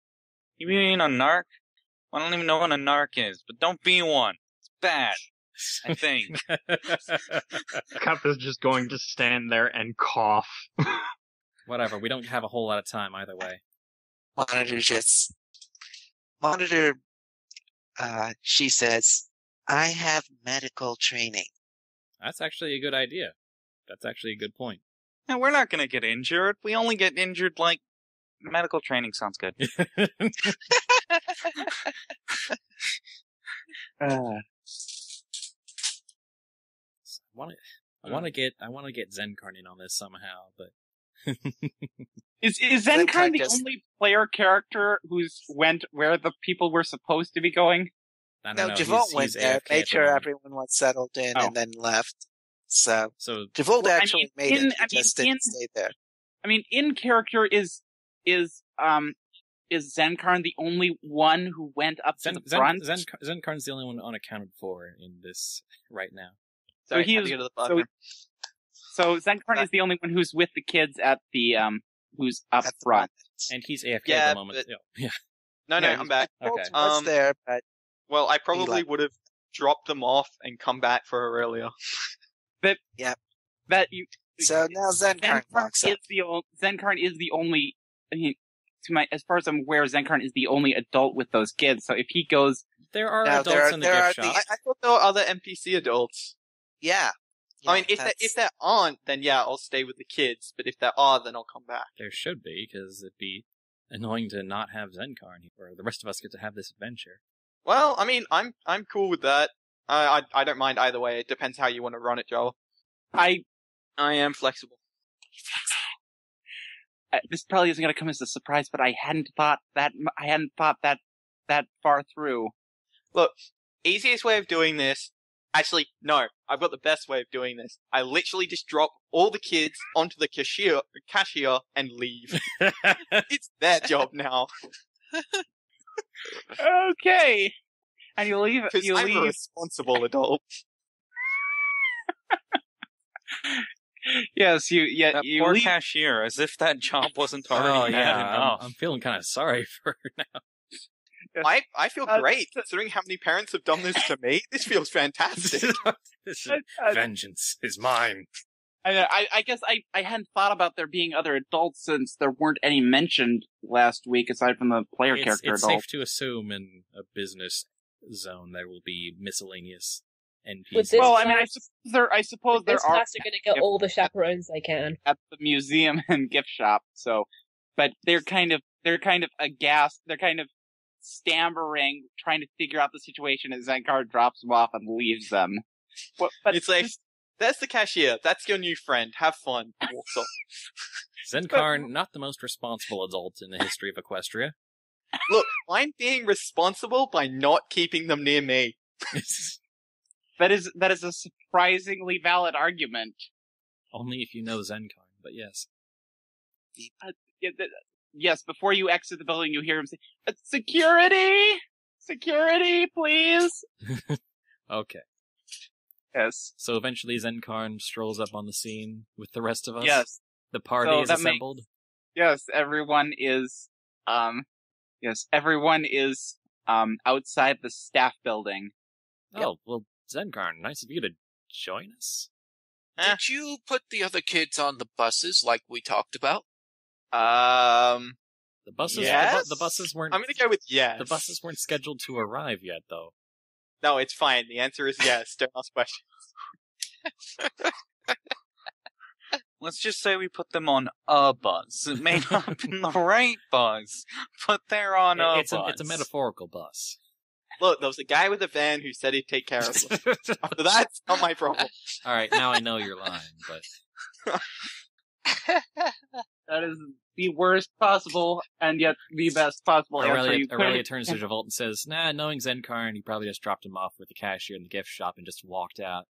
You mean a narc? I don't even know what a narc is, but don't be one. It's bad. I think. Cup is just going to stand there and cough. Whatever, we don't have a whole lot of time either way. Monitor just... Monitor, uh, she says, I have medical training. That's actually a good idea. That's actually a good point. Yeah, we're not going to get injured. We only get injured, like, medical training sounds good. uh. want I want to get I want to get Zenkarn in on this somehow, but is is Zenkarn the only player character who's went where the people were supposed to be going? I don't no, Javolt went he's there, made sure everyone was settled in, oh. and then left. So, so Javolt well, actually I mean, made in, it. He I just mean, didn't in, stay there. I mean, in character is is um is Zenkarn the only one who went up Zen, to the Zen, front? Zen, Zen, Zenkarn's the only one unaccounted for in this right now. Sorry, so he is, so, so Zenkarn is the only one who's with the kids at the um who's up at front, and he's A F K yeah, at the moment. But, yeah, no, no, yeah, I'm back. Okay, um, there, but well, I probably would have dropped them off and come back for Aurelia. But yeah, that you. So now Zenkarn, Zenkarn is up. the only, Zenkarn is the only. I mean, to my as far as I'm aware, Zenkarn is the only adult with those kids. So if he goes, there are no, adults there are, in the there gift shop. The, I, I thought there were other N P C adults. Yeah. yeah. I mean, if there, if there aren't, then yeah, I'll stay with the kids. But if there are, then I'll come back. There should be, because it'd be annoying to not have Zenkarn here, or the rest of us get to have this adventure. Well, I mean, I'm I'm cool with that. I I, I don't mind either way. It depends how you want to run it, Joel. I I am flexible. Uh, this probably isn't going to come as a surprise, but I hadn't thought that I hadn't thought that that far through. Look, easiest way of doing this. Actually, no, I've got the best way of doing this. I literally just drop all the kids onto the cashier cashier, and leave. It's their job now. Okay. And you leave... Because I'm leave. a responsible adult. Yes, you... Yeah, that you poor leave. cashier, as if that job wasn't already bad enough. Oh, yeah, I'm, I'm feeling kind of sorry for her now. I I feel uh, great considering how many parents have done this to me. This feels fantastic. This is, uh, vengeance is mine. I I, I guess I, I hadn't thought about there being other adults since there weren't any mentioned last week aside from the player it's, character. It's adult. safe to assume in a business zone there will be miscellaneous N P Cs. Well, class, I mean, I suppose there I suppose there this are. Class are going to get all the chaperones they can at the museum and gift shop. So, but they're kind of they're kind of aghast. They're kind of stammering, trying to figure out the situation, and Zenkarn drops them off and leaves them. But, but it's like, just... that's the cashier. That's your new friend. Have fun. Zenkarn, not the most responsible adult in the history of Equestria. Look, I'm being responsible by not keeping them near me. That is that is a surprisingly valid argument. Only if you know Zenkarn, but yes. Uh, yeah, th- Yes, before you exit the building, you hear him say, "Security! Security, please!" Okay. Yes. So eventually Zenkarn strolls up on the scene with the rest of us? Yes. The party so is assembled? Makes, yes, everyone is, um, yes, everyone is, um, outside the staff building. Oh, yep. Well, Zenkarn, nice of you to join us. Did eh. you put the other kids on the buses like we talked about? Um, the buses, yes? the, the buses weren't, I'm going to go with yes. The buses weren't scheduled to arrive yet, though. No, it's fine. The answer is yes. Don't ask questions. Let's just say we put them on a bus. It may not have been the right bus, but they're on it, a it's bus. A, it's a metaphorical bus. Look, there was a guy with a van who said he'd take care of them. That's not my problem. All right, now I know you're lying, but... That is the worst possible, and yet the best possible Aurelia, answer you could. Aurelia turns to Javolt and says, "Nah, knowing Zenkarn, he probably just dropped him off with the cashier in the gift shop and just walked out."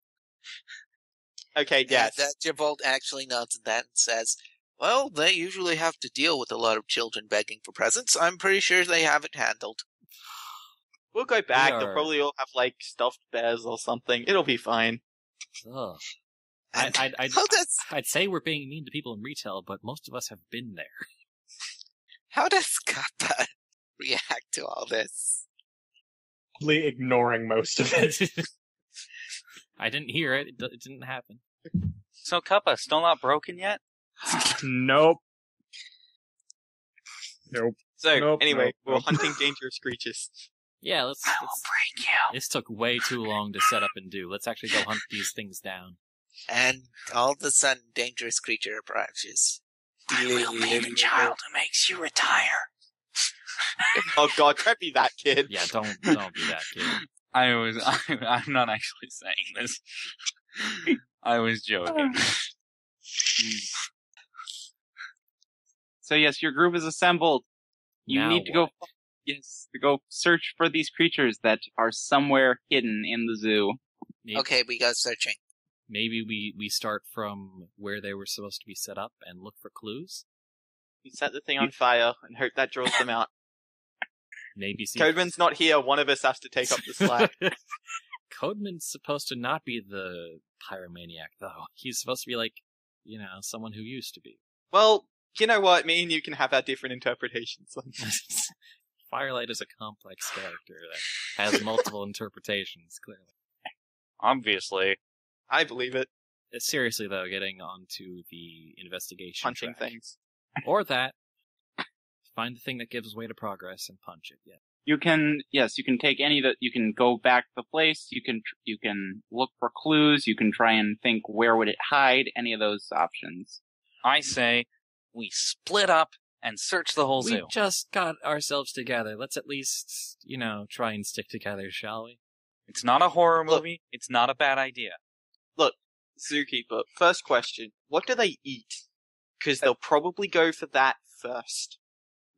Okay, yes. That, that Javolt actually nods at that and says, "Well, they usually have to deal with a lot of children begging for presents. I'm pretty sure they have it handled." We'll go back. We are... They'll probably all have, like, stuffed bears or something. It'll be fine. Ugh. I'd, I'd, I'd, I'd say we're being mean to people in retail, but most of us have been there. How does Cuppa react to all this? Probably ignoring most of it. I didn't hear it. It, d- it didn't happen. So Cuppa, still not broken yet? Nope. Nope. So, nope, anyway, nope. We're hunting dangerous creatures. Yeah, let's... I let's, will break you. This took way too long to set up and do. Let's actually go hunt these things down. And all of a sudden, dangerous creature approaches. I will be the child who makes you retire. Oh God, can't be that kid. Yeah, don't don't be that kid. I was I, I'm not actually saying this. I was joking. So yes, your group is assembled. You now need to what? go. Yes, to go search for these creatures that are somewhere hidden in the zoo. Maybe, okay, we go searching. Maybe we, we start from where they were supposed to be set up and look for clues. We set the thing on fire and hope that draws them out. Maybe see Codeman's not here. One of us has to take up the slack. Codeman's supposed to not be the pyromaniac, though. He's supposed to be like, you know, someone who used to be. Well, you know what? Me and you can have our different interpretations. Firelight is a complex character that has multiple interpretations, clearly. Obviously. I believe it. Seriously, though, getting onto the investigation Punching track. things. Or that. Find the thing that gives way to progress and punch it, yeah. You can, yes, you can take any that, you can go back to the place, you can, you can look for clues, you can try and think where would it hide, any of those options. I say we split up and search the whole we zoo. We just got ourselves together. Let's at least, you know, try and stick together, shall we? It's not a horror movie. Look, it's not a bad idea. Look, Zookeeper, first question. What do they eat? Because they'll probably go for that first.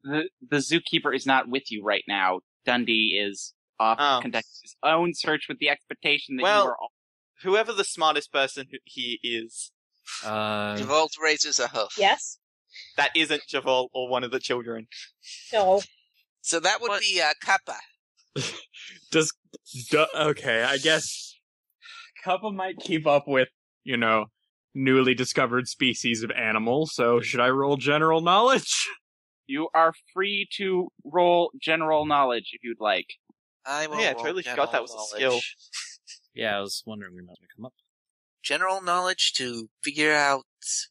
The, the Zookeeper is not with you right now. Dundee is off oh. conducting his own search with the expectation that well, you are all... whoever the smartest person he is. Uh... Javolt raises a hoof. Yes? That isn't Javolt or one of the children. No. So that would what? be uh, Cuppa. Does... Do, okay, I guess Cuppa might keep up with, you know, newly discovered species of animals, so should I roll general knowledge? You are free to roll general knowledge if you'd like. I will oh, yeah, roll I totally forgot that was a skill. Yeah, I was wondering when that would come up. General knowledge to figure out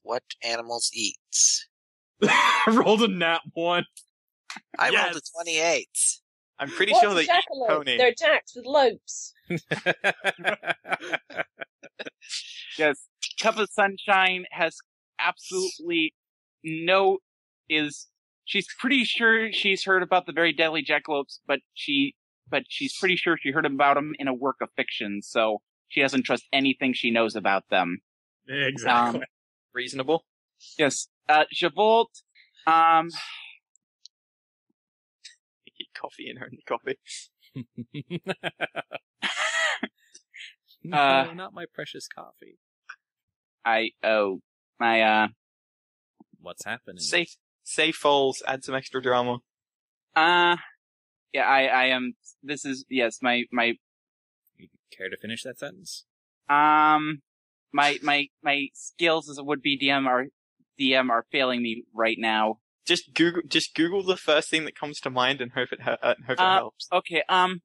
what animals eat. Rolled a nat one. I yes. rolled a twenty-eight. I'm pretty What's sure they jackalope? eat pony. They're jacks with lopes. Yes, Cuppa Sunshine has absolutely no is. She's pretty sure she's heard about the very deadly jackalopes, but she but she's pretty sure she heard about them in a work of fiction. So she doesn't trust anything she knows about them. Exactly. Um, Reasonable. Yes. Uh, Javolt, um. Coffee in her and coffee. No, uh, not my precious coffee. I oh my uh. What's happening? Safe, safe falls. Add some extra drama. Uh yeah. I I am. This is yes. My my. You care to finish that sentence? Um, my my my skills as a would-be D M are D M are failing me right now. Just Google, just Google the first thing that comes to mind and hope it, ha- uh, hope it uh, helps. Okay, um.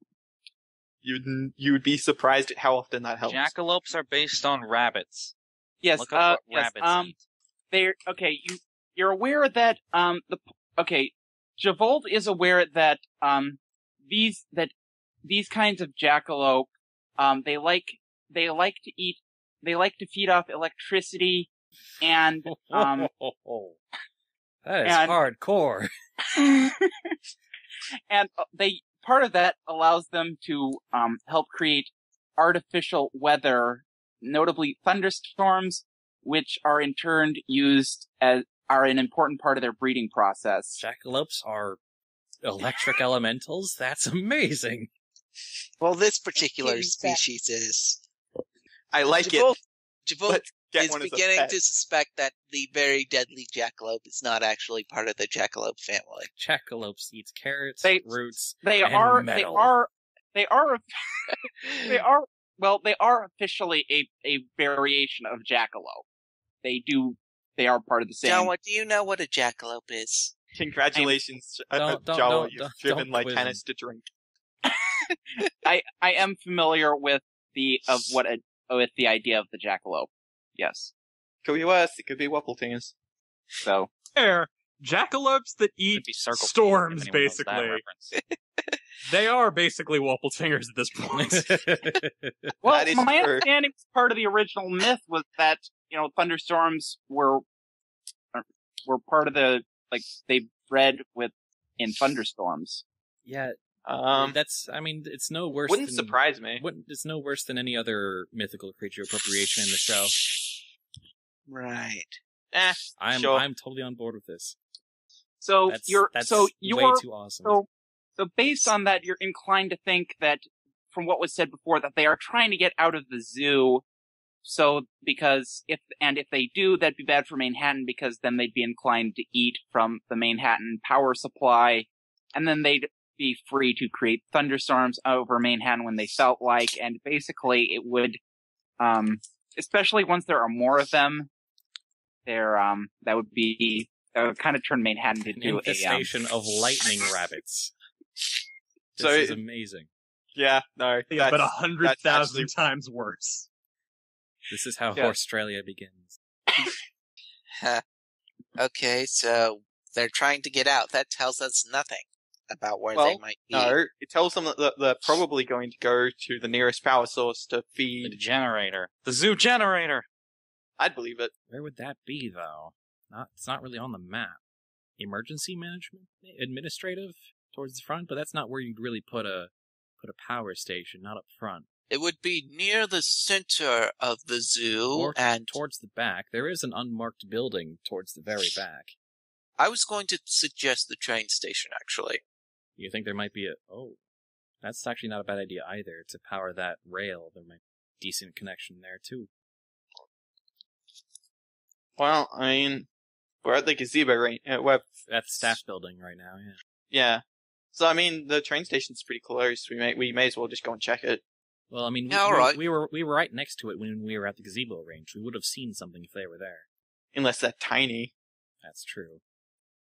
You'd, you'd be surprised at how often that helps. Jackalopes are based on rabbits. Yes, Look up uh, what yes, rabbits um, eat. They're, okay, you, you're aware that, um, the, okay, Javolt is aware that, um, these, that, these kinds of jackalope, um, they like, they like to eat, they like to feed off electricity and, um, That is and, hardcore. And they part of that allows them to um help create artificial weather, notably thunderstorms, which are in turn used as are an important part of their breeding process. Jackalopes are electric elementals? That's amazing. Well, this particular species is. I like Javolt, it. Javolt. Is beginning to suspect that the very deadly jackalope is not actually part of the jackalope family. Jackalopes eat carrots, they, roots, they and are, metal. They are, they are, they are. Well, they are officially a a variation of jackalope. They do, they are part of the same. Jawa, do you know what a jackalope is? Congratulations, uh, Jawa, you've don't, driven don't Lycanus to drink. I I am familiar with the of what a, with the idea of the jackalope. Yes. Could be worse, it could be Wappletingers. So. There. Jackalopes that eat storms, basically. They are basically Wappled Fingers at this point. Well, my true. understanding was part of the original myth was that, you know, thunderstorms were were part of the, like, they bred with in thunderstorms. Yeah. Um, that's, I mean, it's no worse wouldn't than... Wouldn't surprise me. Wouldn't, it's no worse than any other mythical creature appropriation in the show. Right. Eh, I'm sure. I'm totally on board with this. So that's, you're that's so you're way too awesome. So, so based on that, you're inclined to think that, from what was said before, that they are trying to get out of the zoo. So because if and if they do, that'd be bad for Manehattan, because then they'd be inclined to eat from the Manehattan power supply, and then they'd be free to create thunderstorms over Manehattan when they felt like. And basically, it would, um, especially once there are more of them, there um that would be that would kind of turn Manehattan into a station um, of lightning rabbits. This so is it, amazing. Yeah, no, yeah, but a hundred thousand actually... times worse. This is how yeah. Australia begins. Okay, so they're trying to get out. That tells us nothing about where well, they might be. No, it tells them that they're probably going to go to the nearest power source to feed the generator, the zoo generator. I'd believe it. Where would that be, though? Not, it's not really on the map. Emergency management, administrative, towards the front, but that's not where you'd really put a put a power station. Not up front. It would be near the center of the zoo, or and towards the back. There is an unmarked building towards the very back. I was going to suggest the train station, actually. You think there might be a? Oh, that's actually not a bad idea either. To power that rail, there might be a decent connection there too. Well, I mean, we're at the Gazebo Range. Uh, we're at the staff building right now, yeah. Yeah. So, I mean, the train station's pretty close. We may we may as well just go and check it. Well, I mean, we, we, right. we were we were right next to it when we were at the Gazebo Range. We would have seen something if they were there. Unless they're tiny. That's true.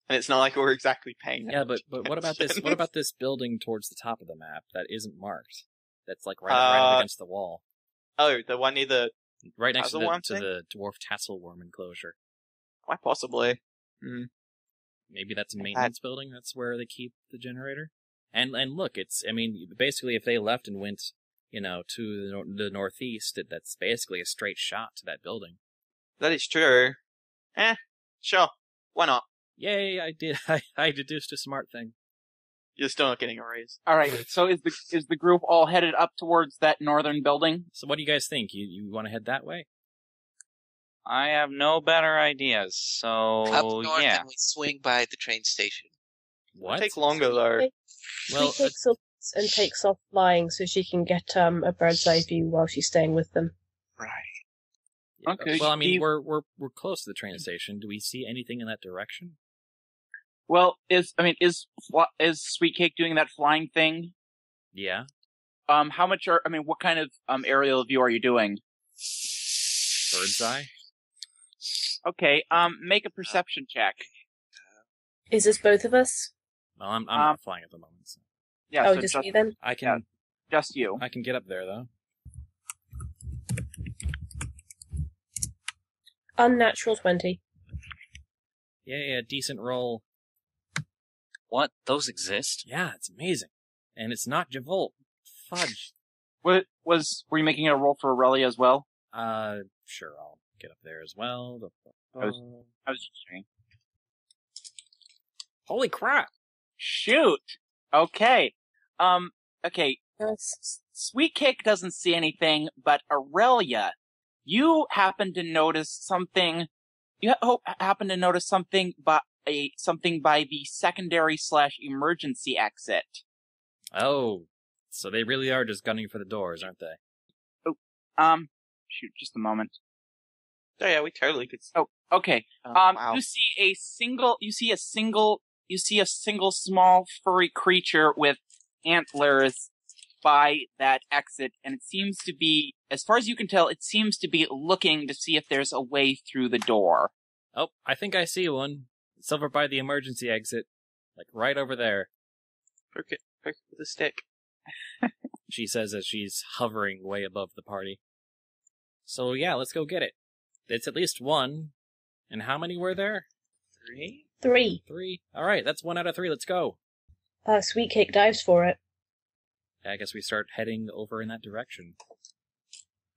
And it's not like we're exactly paying Yeah, but, but what about this What about this building towards the top of the map that isn't marked? That's, like, right, uh, right up against the wall. Oh, the one near the... Right next to the, to the dwarf tasselworm enclosure. Quite possibly. Mm. Maybe that's a maintenance I... building. That's where they keep the generator. And and look, it's I mean, basically, if they left and went, you know, to the, nor the northeast, it, that's basically a straight shot to that building. That is true. Eh, sure. Why not? Yay! I did. I, I deduced a smart thing. You're still not getting a raise. All right. So is the is the group all headed up towards that northern building? So what do you guys think? You you want to head that way? I have no better ideas. So up north, yeah, and we swing by the train station. What? It'll take longer though. She well, she takes uh, off and takes off flying so she can get um a bird's eye view while she's staying with them. Right. Yeah, okay. Well, I mean, we're we're we're close to the train station. Do we see anything in that direction? Well, is I mean, is is Sweet Cake doing that flying thing? Yeah. Um, how much are I mean, what kind of um aerial view are you doing? Bird's eye. Okay. Um, make a perception check. Is this both of us? Well, I'm I'm um, not flying at the moment. So. Yeah. Oh, so just, just me then. I can. Yeah, just you. I can get up there though. Unnatural twenty. Yeah, yeah, decent roll. What? Those exist? Yeah, it's amazing. And it's not Javolt. Fudge. What was were you making a roll for Aurelia as well? Uh, sure, I'll get up there as well. I was, I was just saying. Holy crap! Shoot! Okay. Um, okay. Yes. Sweet Cake doesn't see anything, but Aurelia, you happen to notice something. You ha happen to notice something by a something by the secondary slash emergency exit. Oh, so they really are just gunning for the doors, aren't they? Oh, um, shoot, just a moment. Oh yeah, we totally could. See. Oh, okay. Oh, um, wow. you see a single, you see a single, you see a single small furry creature with antlers by that exit, and it seems to be, as far as you can tell, it seems to be looking to see if there's a way through the door. Oh, I think I see one. It's over by the emergency exit, like right over there. Perk it, perk it with a stick. She says as she's hovering way above the party. So yeah, let's go get it. It's at least one. And how many were there? Three? Three. Three. All right, that's one out of three. Let's go. Uh, Sweet Cake dives for it. I guess we start heading over in that direction.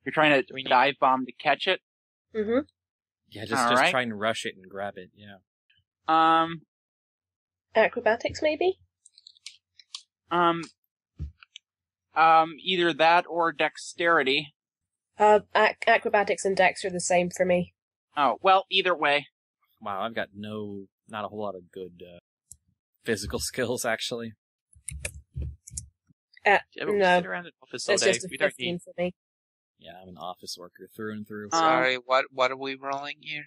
You're trying to dive bomb to catch it? Mm-hmm. Yeah, just, just right. try and rush it and grab it, yeah. Um, Acrobatics, maybe? Um, um, either that or dexterity. Uh, ac- acrobatics and dex are the same for me. Oh, well, either way. Wow, I've got no, not a whole lot of good uh, physical skills, actually. Uh, no, sit around an office all day. Just a we don't need... for me. Yeah, I'm an office worker through and through. Um, Sorry, what what are we rolling here?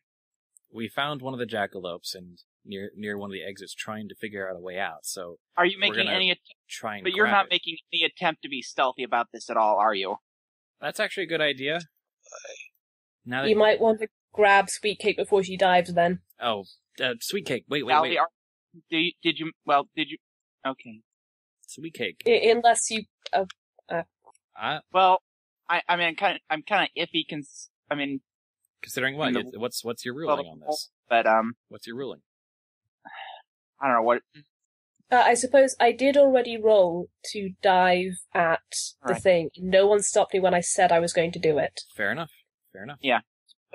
We found one of the jackalopes and near near one of the exits, trying to figure out a way out. So are you making any att- try and But you're not it. making any attempt to be stealthy about this at all, are you? That's actually a good idea. Now that you, you might want to grab Sweet Cake before she dives. Then oh, uh, Sweet Cake, wait, wait, now wait. Are... Did you, did you? Well, did you? Okay. Sweet Cake. I- unless you, uh, uh. I, well, I, I mean, I'm kind of, I'm kind of iffy. Cons- I mean, considering what? The, what's, what's your ruling well, on this? But um, what's your ruling? I don't know what. Uh, I suppose I did already roll to dive at All the right. thing. No one stopped me when I said I was going to do it. Fair enough. Fair enough. Yeah.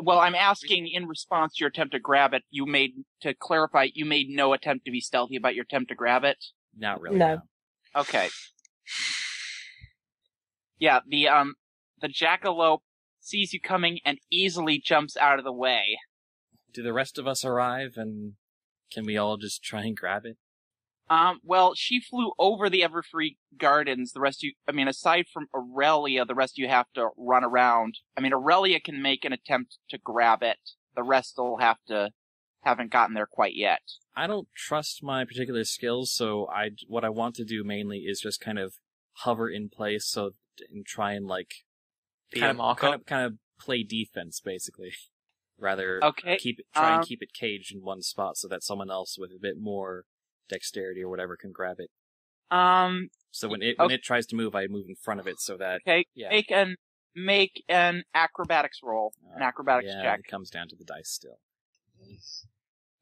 Well, I'm asking in response to your attempt to grab it. You made to clarify. You made no attempt to be stealthy about your attempt to grab it. Not really. No. no. Okay. Yeah, the um, the jackalope sees you coming and easily jumps out of the way. Do the rest of us arrive, and can we all just try and grab it? Um, well, she flew over the Everfree Gardens. The rest of you, I mean, aside from Aurelia, the rest of you have to run around. I mean, Aurelia can make an attempt to grab it. The rest will have to, haven't gotten there quite yet. I don't trust my particular skills, so I, what I want to do mainly is just kind of hover in place so and try and, like, kind of, kind, of, kind of play defense, basically. Rather, okay. keep it, try um, and keep it caged in one spot so that someone else with a bit more dexterity or whatever can grab it. Um. So when it, okay. when it tries to move, I move in front of it so that... Okay, yeah. make, an, make an acrobatics roll, uh, an acrobatics yeah, check. It comes down to the dice still. Nice.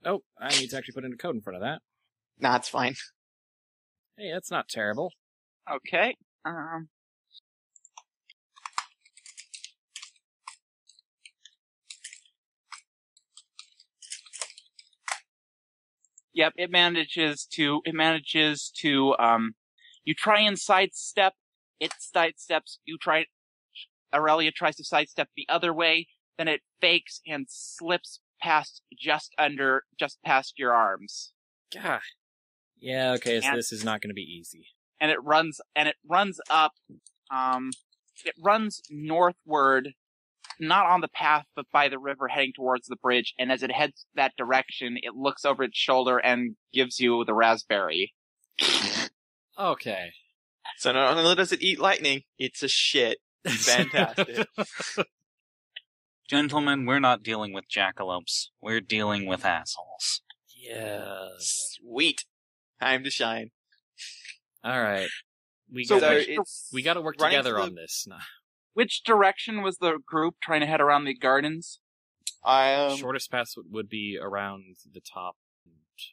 Oh, I need to actually put in a code in front of that. Nah, it's fine. Hey, that's not terrible. Okay. Um. Yep, it manages to. It manages to. Um, you try and sidestep. It sidesteps. You try. Aurelia tries to sidestep the other way. Then it fakes and slips past just under just past your arms. God. Yeah, okay, so and, this is not going to be easy. And it runs and it runs up um it runs northward, not on the path but by the river heading towards the bridge, and as it heads that direction, it looks over its shoulder and gives you the raspberry. Okay. So not only does it eat lightning, it's a shit. Fantastic. Gentlemen, we're not dealing with jackalopes. We're dealing with assholes. Yeah. Sweet. Time to shine. All right. We so gotta, we got to work together to the, on this. Nah. Which direction was the group trying to head around the gardens? I um, Shortest path would be around the top,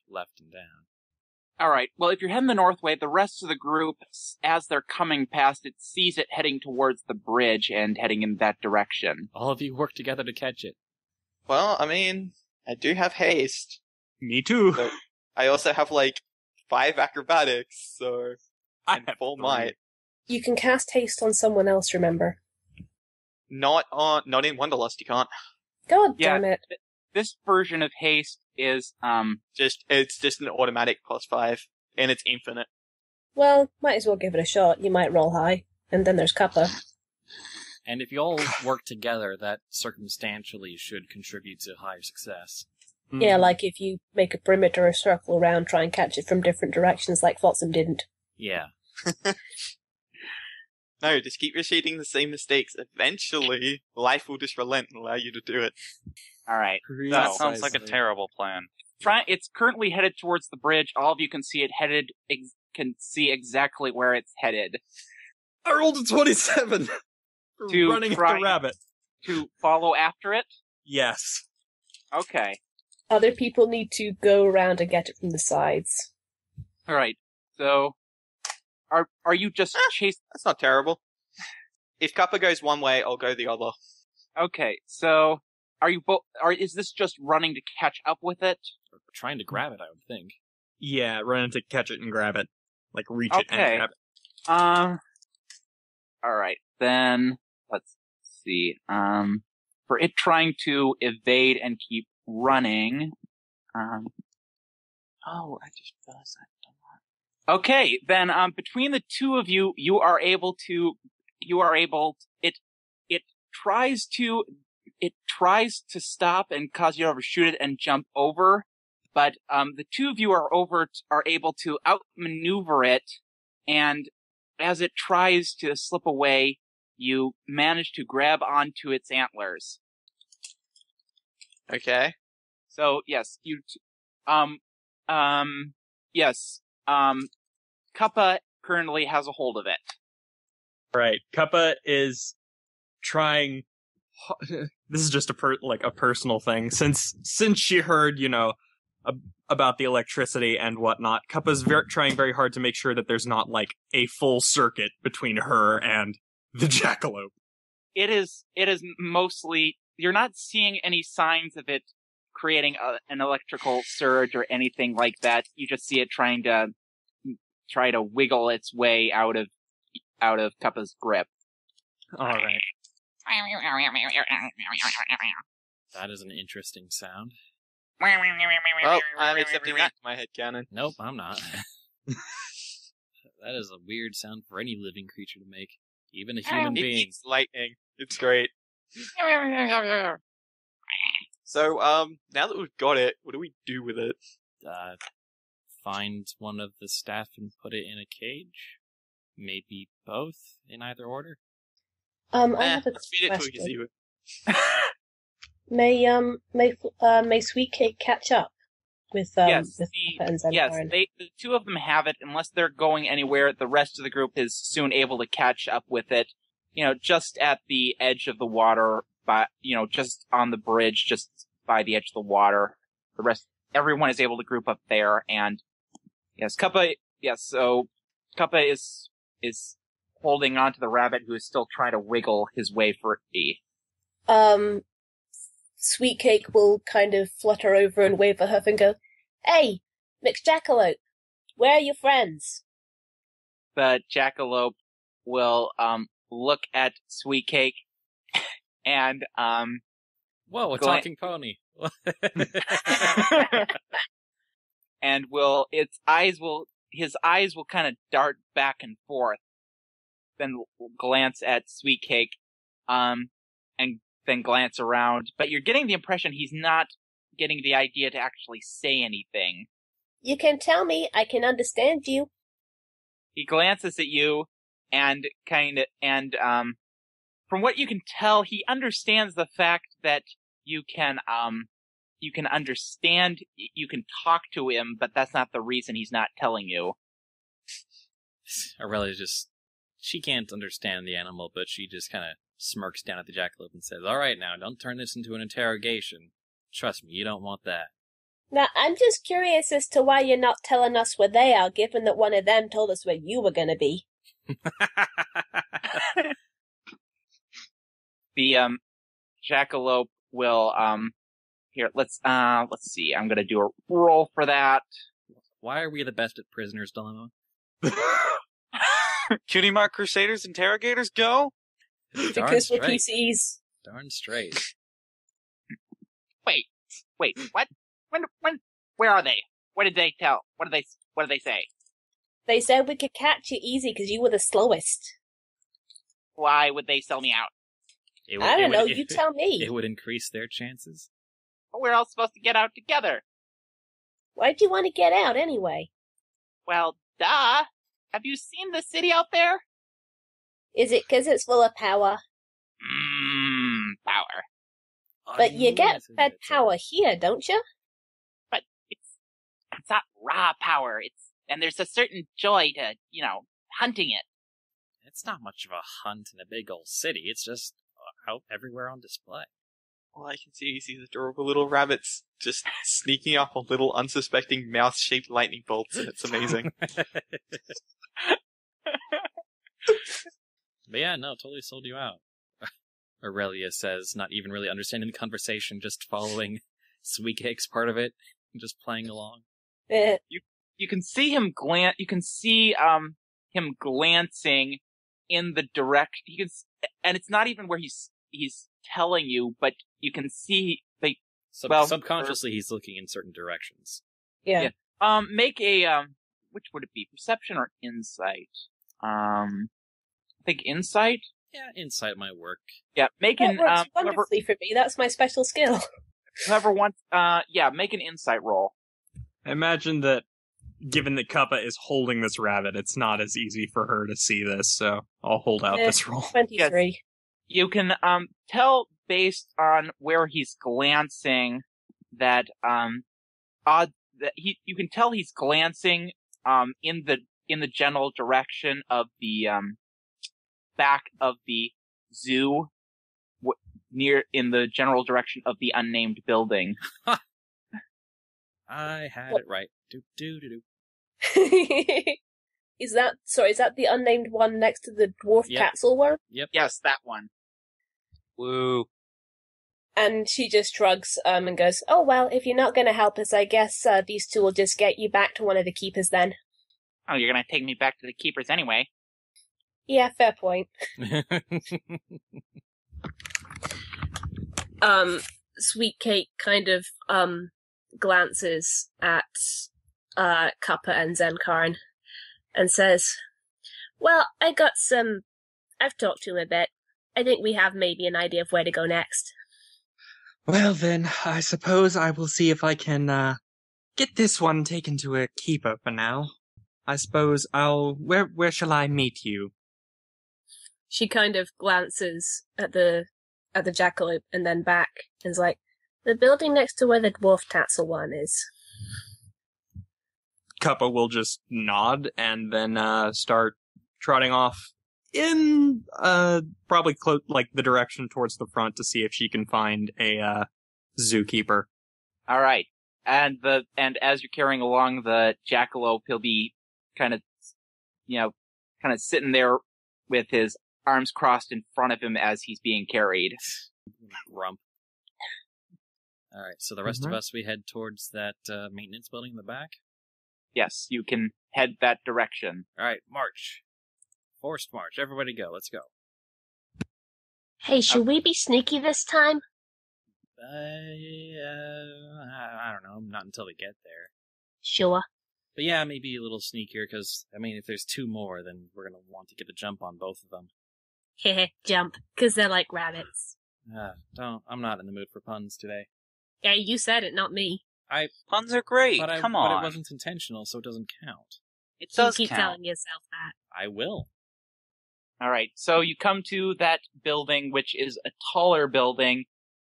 left and down. All right. Well, if you're heading the north way, the rest of the group, as they're coming past, it sees it heading towards the bridge and heading in that direction. All of you work together to catch it. Well, I mean, I do have haste. Me too. So I also have, like, five acrobatics, so I have full might. You can cast haste on someone else, remember? Not on, not in Wanderlust, you can't. God yeah, damn it. Th- this version of haste is um just it's just an automatic plus five and it's infinite. Well, might as well give it a shot. You might roll high, and then there's Cuppa. And if you all work together, that circumstantially should contribute to higher success. Mm. Yeah, like if you make a perimeter or a circle around, try and catch it from different directions, like Flotsam didn't. Yeah. No, just keep repeating the same mistakes. Eventually, life will just relent and allow you to do it. All right. That so, sounds like a terrible plan. Try, it's currently headed towards the bridge. All of you can see it headed, ex- can see exactly where it's headed. I rolled a twenty-seven. To running at the rabbit. To follow after it? Yes. Okay. Other people need to go around and get it from the sides. All right. So, Are are you just eh, chasing? That's not terrible. If Cuppa goes one way, I'll go the other. Okay, so are you both? Are is this just running to catch up with it? We're trying to grab it, I would think. Yeah, running to catch it and grab it, like reach okay. it and grab it. Um. All right, then let's see. Um, for it trying to evade and keep running. Um. Oh, I just realized I don't know. Okay, then um, between the two of you, you are able to. You are able. To, it. It tries to. It tries to stop and cause you to overshoot it and jump over, but um, the two of you are over are able to outmaneuver it, and as it tries to slip away, you manage to grab onto its antlers. Okay. So yes, you. Um. Um. Yes. Um. Cuppa currently has a hold of it. Right. Cuppa is trying. This is just a per, like a personal thing. Since since she heard, you know, ab- about the electricity and whatnot, Cuppa's ver- trying very hard to make sure that there's not like a full circuit between her and the jackalope. It is. It is mostly. You're not seeing any signs of it creating a, an electrical surge or anything like that. You just see it trying to try to wiggle its way out of out of Cuppa's grip. All right. That is an interesting sound. Oh, I'm accepting that. My headcanon. Nope, I'm not. That is a weird sound for any living creature to make, even a human it being. It's lightning. It's great. So, um, now that we've got it, what do we do with it? Uh, find one of the staff and put it in a cage. Maybe both, in either order. Um, I eh, have a question. May um may uh may Sweet Cake catch up with um yes, with the, and yes they, the two of them have it. Unless they're going anywhere, the rest of the group is soon able to catch up with it. You know, just at the edge of the water, by you know, just on the bridge, just by the edge of the water. The rest, everyone is able to group up there, and yes, Cuppa. Yes, so Cuppa is is. holding on to the rabbit, who is still trying to wiggle his way for E. Um, Sweet Cake will kind of flutter over and wave at her finger. Hey, Miss Jackalope, where are your friends? The jackalope will um look at Sweet Cake and um. Whoa, a gla- talking pony! And will its eyes will his eyes will kind of dart back and forth. Then glance at Sweet Cake, um, and then glance around. But you're getting the impression he's not getting the idea to actually say anything. You can tell me, I can understand you. He glances at you, and kind of, and um, from what you can tell, he understands the fact that you can, um, you can understand, you can talk to him, but that's not the reason he's not telling you. Aurelia just. She can't understand the animal, but she just kind of smirks down at the jackalope and says, all right now, don't turn this into an interrogation. Trust me, you don't want that. Now, I'm just curious as to why you're not telling us where they are, given that one of them told us where you were going to be. The um, jackalope will... um, here, let's uh, let's see. I'm going to do a roll for that. Why are we the best at Prisoner's Dilemma? Cutie Mark Crusaders interrogators go? Because we're P Cs. Darn straight. Wait, wait, what? When, when? Where are they? What did they tell? What did they? What did they say? They said we could catch you easy because you were the slowest. Why would they sell me out? Would, I don't would, know. It, you tell me. It would increase their chances. But we're all supposed to get out together. Why'd you want to get out anyway? Well, duh. Have you seen the city out there? Is it because it's full of power? Mmm, power. But you get fed power here, don't you? But it's it's not raw power. It's and there's a certain joy to, you know, hunting it. It's not much of a hunt in a big old city. It's just out everywhere on display. All I can see is these adorable little rabbits just sneaking off a little unsuspecting mouth-shaped lightning bolts, and it's amazing. But yeah, no, totally sold you out. Aurelia says, not even really understanding the conversation, just following Sweet Cake's part of it, and just playing along. You you can see him glance. You can see um him glancing in the direct. You can, and it's not even where he's he's telling you, but you can see they. Sub well, subconsciously, or, he's looking in certain directions. Yeah. yeah. Um, make a um, which would it be, perception or insight? Um, I think insight. Yeah, insight might work. Yeah, make that an works um, wonderfully whoever, for me. That's my special skill. Whoever wants, uh, yeah, make an insight roll. I imagine that, given that Cuppa is holding this rabbit, it's not as easy for her to see this. So I'll hold out uh, this roll. Twenty-three. Yes. You can um tell based on where he's glancing that um odd that he you can tell he's glancing um in the in the general direction of the um. back of the zoo, w- near in the general direction of the unnamed building. I had what? it right. Do do do do. Is that sorry? Is that the unnamed one next to the dwarf yep. capsule one? Yep. Yes, that one. Woo. And she just shrugs um, and goes, "Oh well, if you're not going to help us, I guess uh, these two will just get you back to one of the keepers then." Oh, you're going to take me back to the keepers anyway. Yeah, fair point. um, Sweet Cake kind of um glances at uh Cuppa and Zenkarn and says, "Well, I got some. I've talked to him a bit. I think we have maybe an idea of where to go next." Well, then I suppose I will see if I can uh get this one taken to a keeper for now. I suppose I'll. Where where shall I meet you? She kind of glances at the at the jackalope and then back and is like, the building next to where the dwarf tassel one is. Cuppa will just nod and then uh, start trotting off in uh, probably close, like the direction towards the front to see if she can find a uh, zookeeper. All right, and the and as you're carrying along the jackalope, he'll be kind of, you know, kind of sitting there with his arms crossed in front of him as he's being carried. Grump. All right, so the rest mm-hmm. of us, we head towards that uh, maintenance building in the back? Yes, you can head that direction. All right, march. Forced march. Everybody go. Let's go. Hey, should okay. we be sneaky this time? Uh, uh, I don't know. Not until we get there. Sure. But yeah, maybe a little sneakier, because, I mean, if there's two more, then we're going to want to get the jump on both of them. Heh jump, because they're like rabbits. Uh, don't, I'm not in the mood for puns today. Yeah, you said it, not me. I Puns are great, but I, come on. But it wasn't intentional, so it doesn't count. It does you keep count. Telling yourself that. I will. All right, so you come to that building, which is a taller building,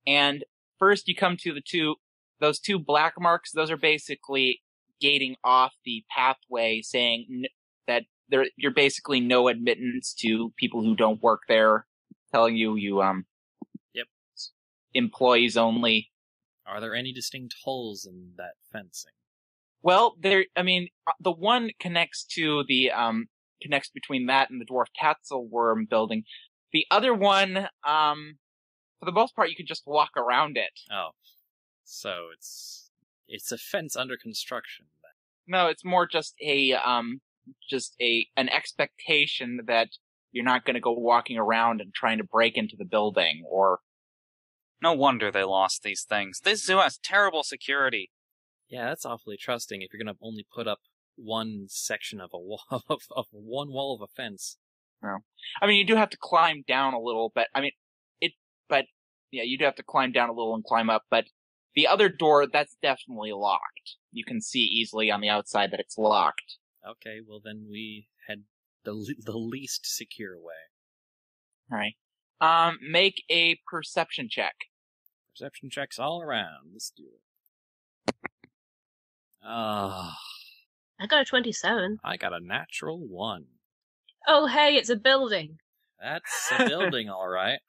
and first you come to the two, those two black marks. Those are basically gating off the pathway, saying n- that there you're basically no admittance to people who don't work there, telling you you um yep employees only. Are there any distinct holes in that fencing? Well, there. I mean, the one connects to the um connects between that and the dwarf tatzelworm building. The other one, um, for the most part, you can just walk around it. Oh, so it's. It's a fence under construction. No, it's more just a um, just a an expectation that you're not going to go walking around and trying to break into the building. Or no wonder they lost these things. This zoo has terrible security. Yeah, that's awfully trusting. If you're going to only put up one section of a wall of, of one wall of a fence. No, I mean you do have to climb down a little, but I mean it. But yeah, you do have to climb down a little and climb up, but. The other door, that's definitely locked. You can see easily on the outside that it's locked. Okay, well then we head the le- the least secure way. All right. Um, make a perception check. Perception checks all around. Let's do it. Ah. Uh, I got a twenty-seven. I got a natural one. Oh hey, it's a building. That's a building, all right.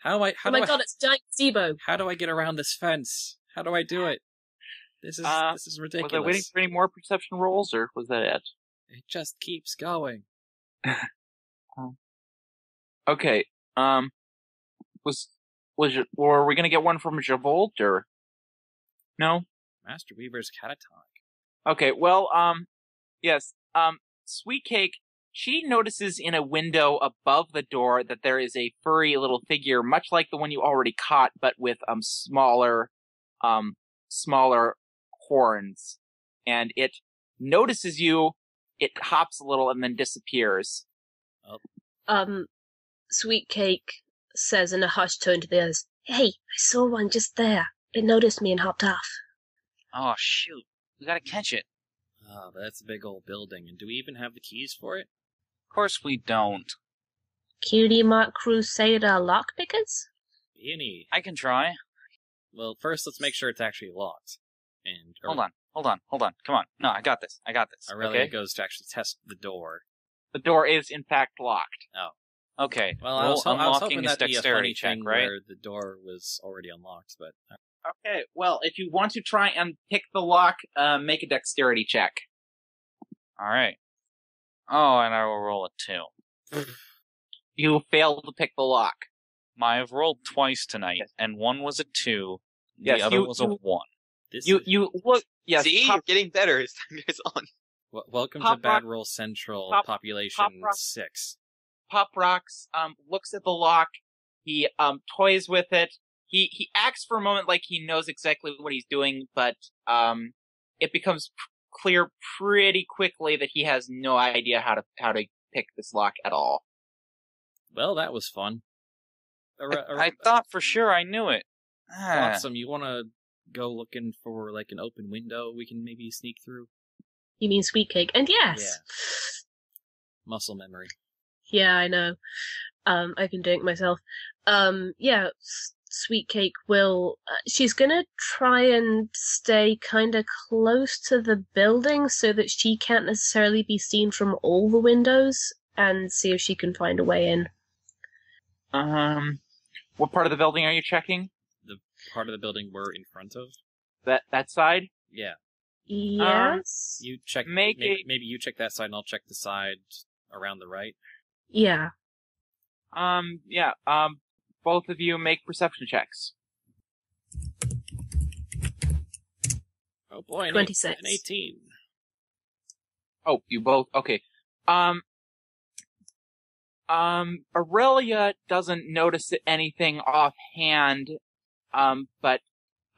How do I? How oh my do god! I, it's giant Zebo. How do I get around this fence? How do I do it? This is uh, this is ridiculous. Was I waiting for any more perception rolls, or was that it? It just keeps going. um, okay. Um, was was were we gonna get one from Javolt or no? Master Weaver's catatonic. Okay. Well. Um. Yes. Um. Sweet Cake. She notices in a window above the door that there is a furry little figure, much like the one you already caught, but with um smaller, um smaller horns. And it notices you. It hops a little and then disappears. Oh. Um, Sweet Cake says in a hushed tone to the others, "Hey, I saw one just there. It noticed me and hopped off." Oh shoot! We gotta catch it. Oh, but that's a big old building. And do we even have the keys for it? Of course we don't. Cutie Mark Crusader lockpickers? Any. I can try. Well, first let's make sure it's actually locked. And or... Hold on, hold on, hold on. Come on. No, I got this. I got this. Aurelia okay. goes to actually test the door. The door is, in fact, locked. Oh. Okay. Well, I was, ho- I was hoping that'd be a funny thing where the door was already unlocked, but... Okay, well, if you want to try and pick the lock, uh, make a dexterity check. Alright. Oh, and I will roll a two. You failed to pick the lock. I have rolled twice tonight, yes. and one was a two, and yes, the other you, was a you, one. This you, you look, yes. See, Pop, getting better as time goes on. W- welcome Pop to Rock, Bad Roll Central, Pop, population Pop Rock, six. Pop Rocks um, looks at the lock, he um, toys with it, He he acts for a moment like he knows exactly what he's doing, but um, it becomes p- clear pretty quickly that he has no idea how to how to pick this lock at all. Well, that was fun. Ar- I, I thought for sure I knew it. Ah. Awesome. You want to go looking for like an open window we can maybe sneak through? You mean Sweet Cake? And yes. Yeah. Muscle memory. Yeah, I know. Um, I've been doing it myself. Um, yeah. Sweet Cake will, uh, she's going to try and stay kind of close to the building so that she can't necessarily be seen from all the windows and see if she can find a way in. Um, what part of the building are you checking? The part of the building we're in front of. That that side? Yeah. Yes. Um, you check, make maybe, it... maybe you check that side and I'll check the side around the right. Yeah. Um, yeah, um. Both of you make perception checks. Oh boy, twenty-six and eighteen. Oh, you both okay. Um, um, Aurelia doesn't notice anything offhand, um, but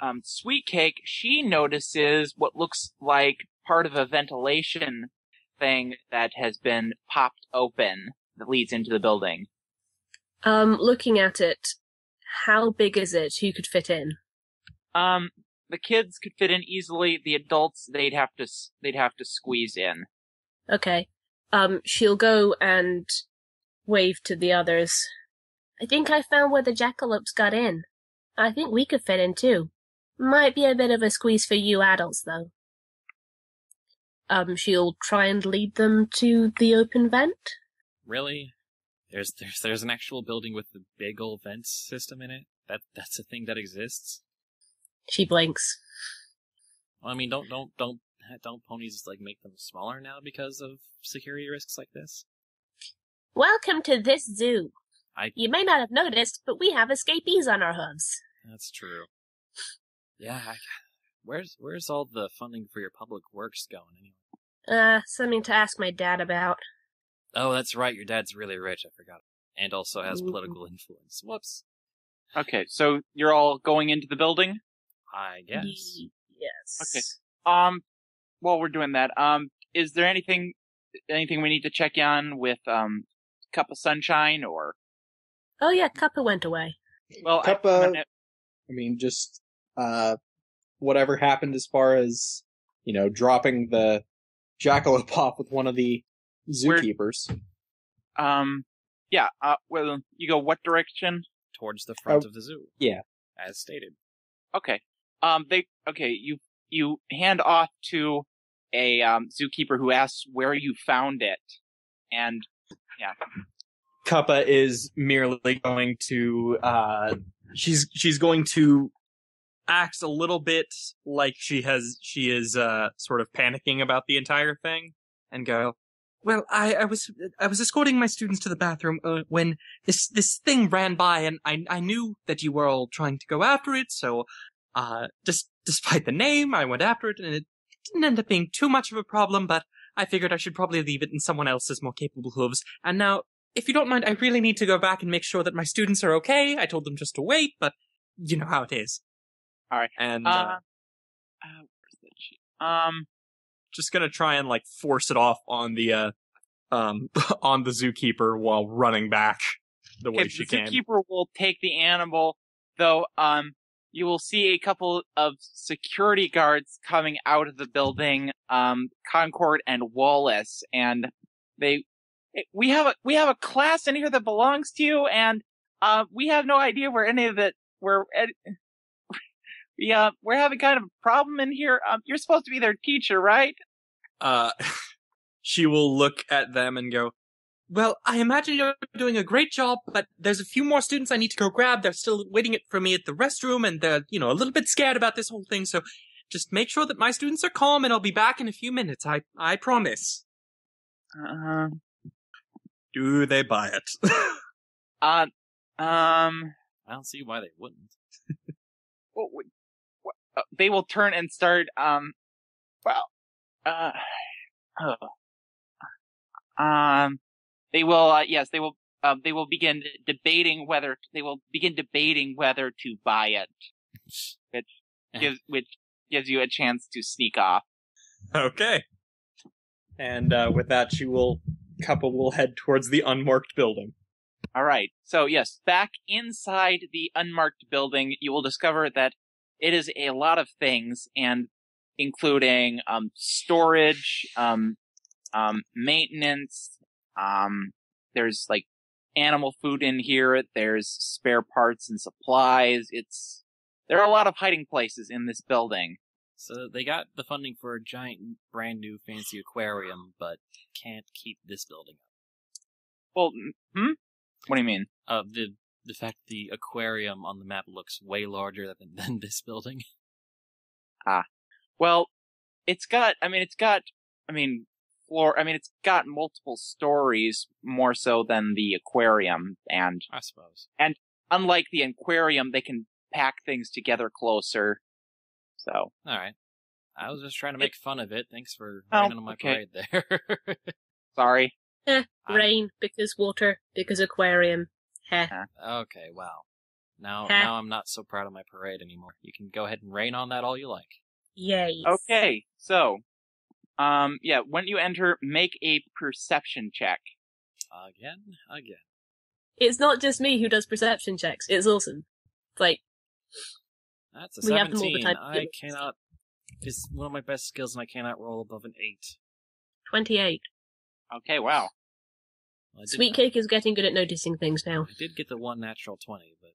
um, Sweet Cake, she notices what looks like part of a ventilation thing that has been popped open that leads into the building. Um, looking at it, how big is it? Who could fit in? Um, the kids could fit in easily. The adults, they'd have to, they'd have to squeeze in. Okay. Um, she'll go and wave to the others. I think I found where the jackalopes got in. I think we could fit in too. Might be a bit of a squeeze for you adults though. Um, she'll try and lead them to the open vent. Really? There's there's there's an actual building with the big old vent system in it. That that's a thing that exists. She blinks. Well, I mean, don't don't don't don't ponies like make them smaller now because of security risks like this? Welcome to this zoo. I you may not have noticed, but we have escapees on our hooves. That's true. Yeah. I, where's where's all the funding for your public works going anyway? Uh, something to ask my dad about. Oh, that's right. Your dad's really rich. I forgot. And also has political influence. Whoops. Okay, so you're all going into the building? I guess. Yes. Okay. Um, while we're doing that, um, is there anything, anything we need to check on with um, Cuppa Sunshine or? Oh yeah, Cuppa went away. Well, Cuppa. I, gonna... I mean, just uh, whatever happened as far as you know, dropping the jackalope off with one of the. Zookeepers. Where, um, yeah, uh, well, you go what direction? Towards the front oh, of the zoo. Yeah. As stated. Okay. Um, they, okay, you, you hand off to a, um, zookeeper who asks where you found it. And, yeah. Cuppa is merely going to, uh, she's, she's going to act a little bit like she has, she is, uh, sort of panicking about the entire thing and go, Well, I, I was I was escorting my students to the bathroom uh, when this this thing ran by, and I I knew that you were all trying to go after it, so uh just despite the name, I went after it, and it didn't end up being too much of a problem, but I figured I should probably leave it in someone else's more capable hooves. And now, if you don't mind, I really need to go back and make sure that my students are okay. I told them just to wait, but you know how it is. All right. And uh, uh, uh where's that shit? Um just going to try and like force it off on the uh um on the zookeeper while running back the way she can. The zookeeper will take the animal, though um you will see a couple of security guards coming out of the building, um Concord and Wallace, and they we have a we have a class in here that belongs to you, and uh we have no idea where any of it where yeah, we're having kind of a problem in here. Um, you're supposed to be their teacher, right? Uh, she will look at them and go, well, I imagine you're doing a great job, but there's a few more students I need to go grab. They're still waiting for me at the restroom, and they're, you know, a little bit scared about this whole thing. So just make sure that my students are calm, and I'll be back in a few minutes. I, I promise. Uh-huh. Do they buy it? uh, um... I don't see why they wouldn't. Well, we- They will turn and start, um, well, uh, uh um, they will, uh, yes, they will, uh, they will begin debating whether, they will begin debating whether to buy it, which gives, which gives you a chance to sneak off. Okay. And, uh, with that, she will, Cuppa will head towards the unmarked building. All right. So, yes, back inside the unmarked building, you will discover that it is a lot of things, and including um, storage, um, um, maintenance. Um, there's like animal food in here. There's spare parts and supplies. It's there are a lot of hiding places in this building. So they got the funding for a giant, brand new, fancy aquarium, but can't keep this building up. Well, hmm? What do you mean? Uh, the The fact the aquarium on the map looks way larger than, than this building. Ah. Well, it's got, I mean, it's got, I mean, floor, I mean, it's got multiple stories more so than the aquarium. And I suppose. And unlike the aquarium, they can pack things together closer. So. All right. I was just trying to make it, fun of it. Thanks for oh, raining on my okay. pride there. Sorry. Eh, rain um, because water because aquarium. Okay, wow. Now now I'm not so proud of my parade anymore. You can go ahead and rain on that all you like. Yay. Okay, so, um, yeah, when you enter, make a perception check. Again? Again. It's not just me who does perception checks. It's awesome. It's like... That's a we seventeen. Have them all the time. I cannot... It's one of my best skills, and I cannot roll above an eight. twenty-eight. Okay, wow. Sweet Cake is getting good at noticing things now. I did get the one natural twenty, but...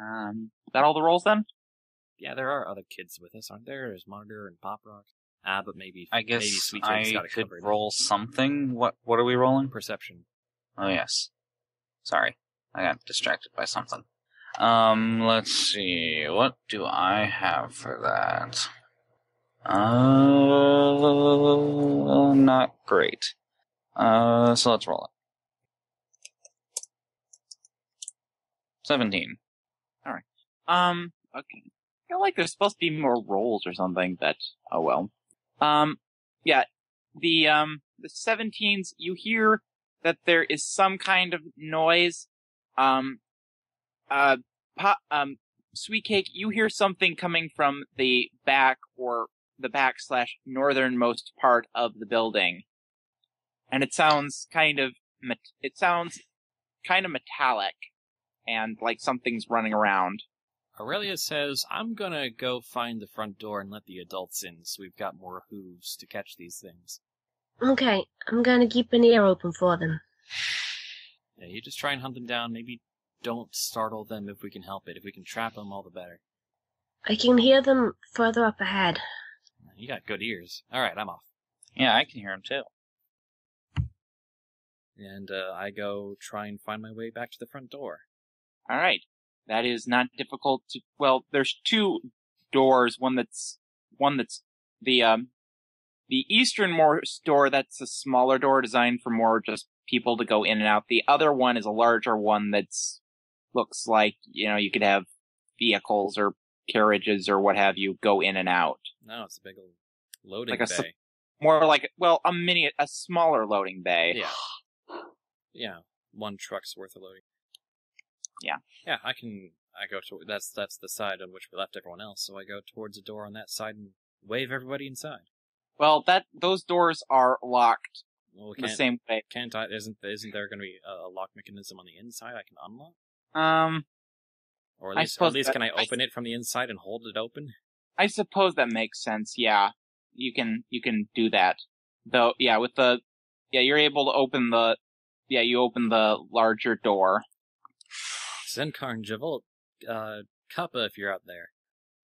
Um, is that all the rolls, then? Yeah, there are other kids with us, aren't there? There's Monitor and Pop Rocks. Ah, uh, but maybe... I guess maybe Sweet Cake's got I could roll something. What What are we rolling? Perception. Oh, yes. Sorry. I got distracted by something. Um, let's see. What do I have for that? Uh, not great. Uh, so let's roll it. seventeen. All right. Um, okay. I feel like there's supposed to be more rolls or something, but oh well. Um, yeah, the, um, the seventeens, you hear that there is some kind of noise. Um, uh, pop, um, Sweet Cake, you hear something coming from the back or the back slash northernmost part of the building. And it sounds kind of, me- it sounds kind of metallic. And, like, something's running around. Aurelia says, I'm gonna go find the front door and let the adults in, so we've got more hooves to catch these things. Okay, I'm gonna keep an ear open for them. Yeah, you just try and hunt them down. Maybe don't startle them if we can help it. If we can trap them, all the better. I can hear them further up ahead. You got good ears. Alright, I'm off. Yeah, I can hear them, too. And uh, I go try and find my way back to the front door. All right. That is not difficult to, well, there's two doors, one that's, one that's the, um, The eastern Mort door, that's a smaller door designed for more just people to go in and out. The other one is a larger one that's looks like, you know, you could have vehicles or carriages or what have you go in and out. No, it's a big old loading like a, bay. More like, well, a mini, a smaller loading bay. Yeah. Yeah. One truck's worth of loading. Yeah. Yeah, I can, I go to, that's, that's the side on which we left everyone else, so I go towards the door on that side and wave everybody inside. Well, that, those doors are locked well, the same way. Can't I, isn't, isn't there going to be a, a lock mechanism on the inside I can unlock? Um, or at least, or at least that, can I open I, it from the inside and hold it open? I suppose that makes sense. Yeah, you can you can do that. Though, yeah, with the yeah, you're able to open the yeah, you open the larger door. Zenkarn, Javolt, uh, Cuppa, if you're out there,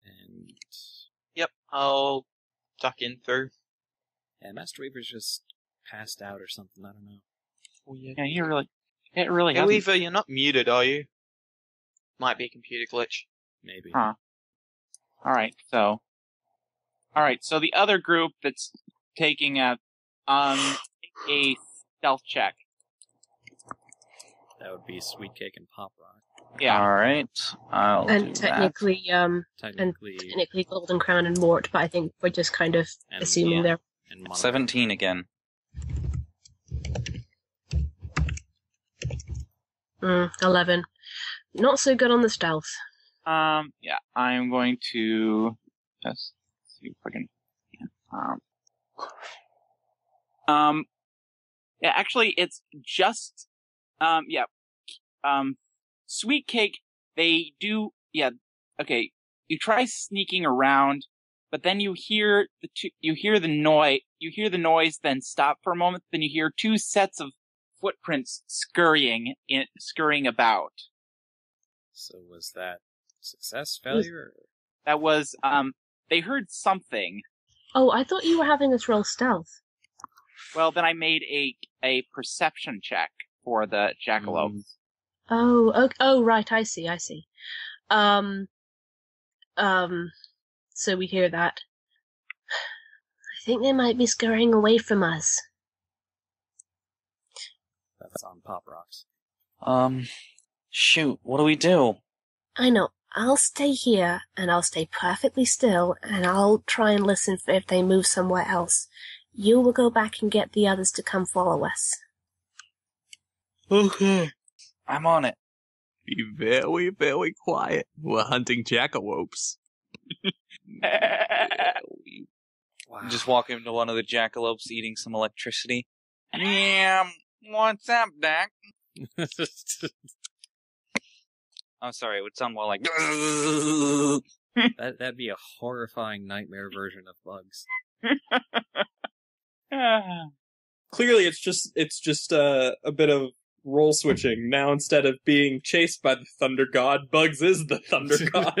and yep, I'll duck in through. And yeah, Master Weaver's just passed out or something. I don't know. Oh, yeah. yeah, he really, it really. Hey, Weaver, you're not muted, are you? Might be a computer glitch. Maybe. Huh. Alright, so. Alright, so the other group that's taking a, um, a stealth check. That would be Sweet Cake and Pop Rock. Yeah. Alright, I'll and do technically, that. Um, technically, and technically Golden Crown and Mort, but I think we're just kind of and, assuming yeah. they're... And seventeen again. Mm, eleven. Not so good on the stealth. Um, yeah, I'm going to just see if I can. Yeah, um, um, yeah, actually, it's just, um, yeah, um, Sweet Cake. They do, yeah, okay. You try sneaking around, but then you hear the two, you hear the noise, you hear the noise, then stop for a moment, then you hear two sets of footprints scurrying in, scurrying about. So was that success, failure? That was, um, they heard something. Oh, I thought you were having us roll stealth. Well, then I made a a perception check for the jackalope. Mm. Oh, okay, oh, right, I see, I see. Um, um, so we hear that. I think they might be scurrying away from us. That's on Pop Rocks. Um... Shoot, what do we do? I know. I'll stay here, and I'll stay perfectly still, and I'll try and listen for if they move somewhere else. You will go back and get the others to come follow us. Okay. I'm on it. Be very, very quiet. We're hunting jackalopes. Wow. Just walk into one of the jackalopes eating some electricity. Yeah, what's up, Doc? I'm sorry, it would sound more like... that, that'd be a horrifying nightmare version of bugs. Clearly, it's just it's just uh, a bit of role switching. Now, instead of being chased by the thunder god, Bugs is the thunder god.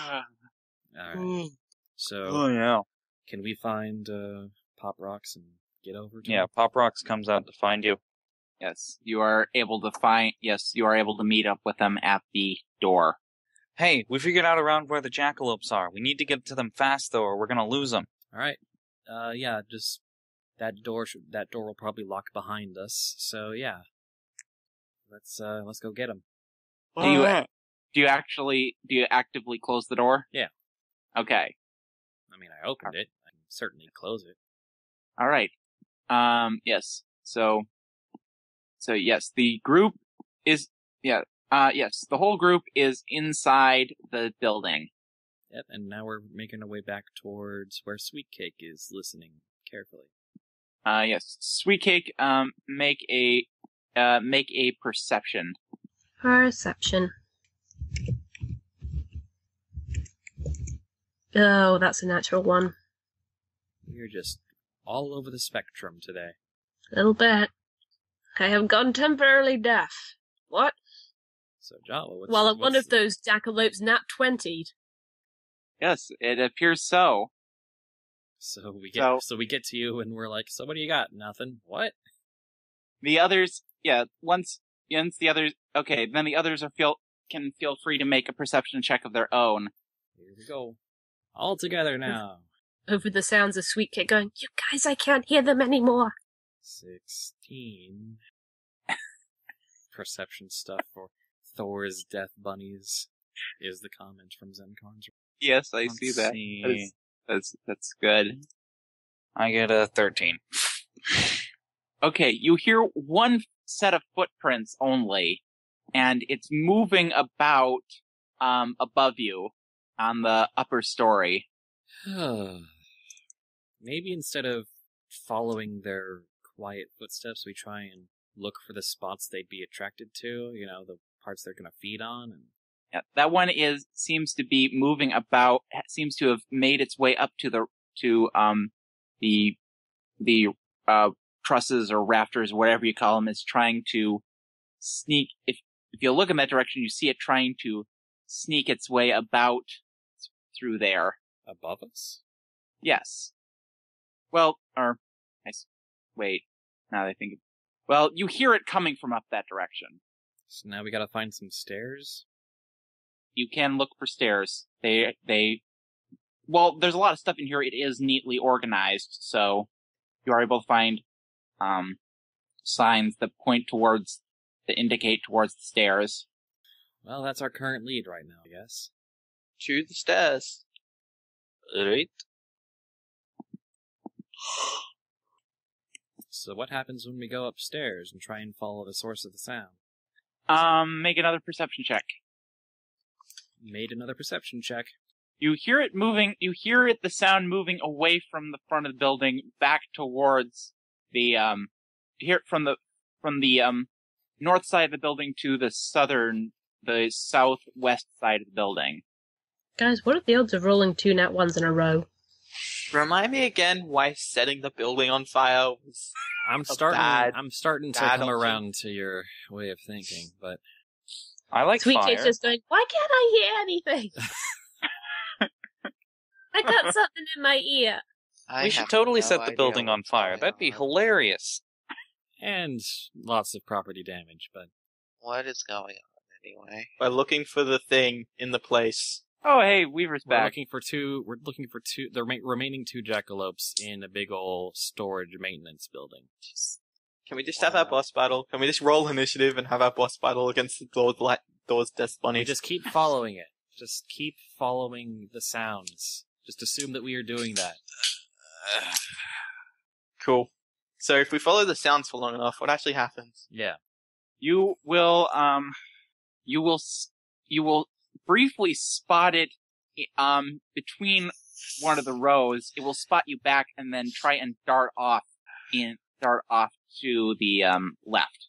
All right. So, oh, yeah. Can we find uh, Pop Rocks and get over to Yeah, him? Pop Rocks comes out to find you. Yes, you are able to find. Yes, you are able to meet up with them at the door. Hey, we figured out around where the jackalopes are. We need to get to them fast, though, or we're gonna lose them. All right. Uh, yeah, just that door. Should, that door will probably lock behind us. So yeah, let's uh, let's go get them. Do you do you actually do you actively close the door? Yeah. Okay. I mean, I opened it. I can certainly close it. All right. Um. Yes. So. So yes, the group is, yeah, uh, yes, the whole group is inside the building. Yep, and now we're making our way back towards where Sweet Cake is listening carefully. Uh, yes, Sweet Cake, um, make a, uh, make a perception. Perception. Oh, that's a natural one. You're just all over the spectrum today. A little bit. I have gone temporarily deaf. What? So, Jala, what's... Well, what's one of the... those jackalopes nat twenty'd. Yes, it appears so. So we get so, so we get to you, and we're like, so what do you got? Nothing. What? The others, yeah, once, once the others... Okay, then the others are feel can feel free to make a perception check of their own. Here we go. All together now. over the sounds of Sweet Cake going, "You guys, I can't hear them anymore." sixteen Perception stuff for Thor's death bunnies is the comment from Zenkarn's. Yes, I Let's see that. See. That is, that's that's good. I get a thirteen. Okay, you hear one set of footprints only, and it's moving about um above you on the upper story. Maybe instead of following their quiet footsteps, we try and look for the spots they'd be attracted to, you know, the parts they're going to feed on. And... yeah, that one is seems to be moving about, seems to have made its way up to the to um the the uh trusses or rafters, whatever you call them, is trying to sneak. If if you look in that direction, you see it trying to sneak its way about through there. Above us? Yes. Well, or I wait. Now that I think. Well, you hear it coming from up that direction. So now we gotta find some stairs? You can look for stairs. They, they, well, there's a lot of stuff in here. It is neatly organized, so you are able to find, um, signs that point towards, that indicate towards the stairs. Well, that's our current lead right now, I guess. To the stairs. Alright. So what happens when we go upstairs and try and follow the source of the sound? Um, make another perception check. Made another perception check. You hear it moving, you hear it, the sound moving away from the front of the building back towards the, um, you hear it from the, from the, um, north side of the building to the southern, the southwest side of the building. Guys, what are the odds of rolling two nat ones in a row? Remind me again why setting the building on fire was I'm starting bad, I'm starting to come around thing. to your way of thinking, but I like Sweet fire. Sweet Cake's just going, "Why can't I hear anything? I got something in my ear." I we should totally no set the building on fire. That'd be on. hilarious. And lots of property damage, but what is going on anyway? By looking for the thing in the place. Oh, hey, Weaver's back. We're looking for two. We're looking for two. The remaining two jackalopes in a big old storage maintenance building. Just, can we just wow. have our boss battle? Can we just roll initiative and have our boss battle against the Thor's light, Thor's death bunny? Just keep following it. Just keep following the sounds. Just assume that we are doing that. Cool. So if we follow the sounds for long enough, what actually happens? Yeah. You will. Um. You will. You will. Briefly spot it um, between one of the rows. It will spot you back and then try and dart off in dart off to the um, left.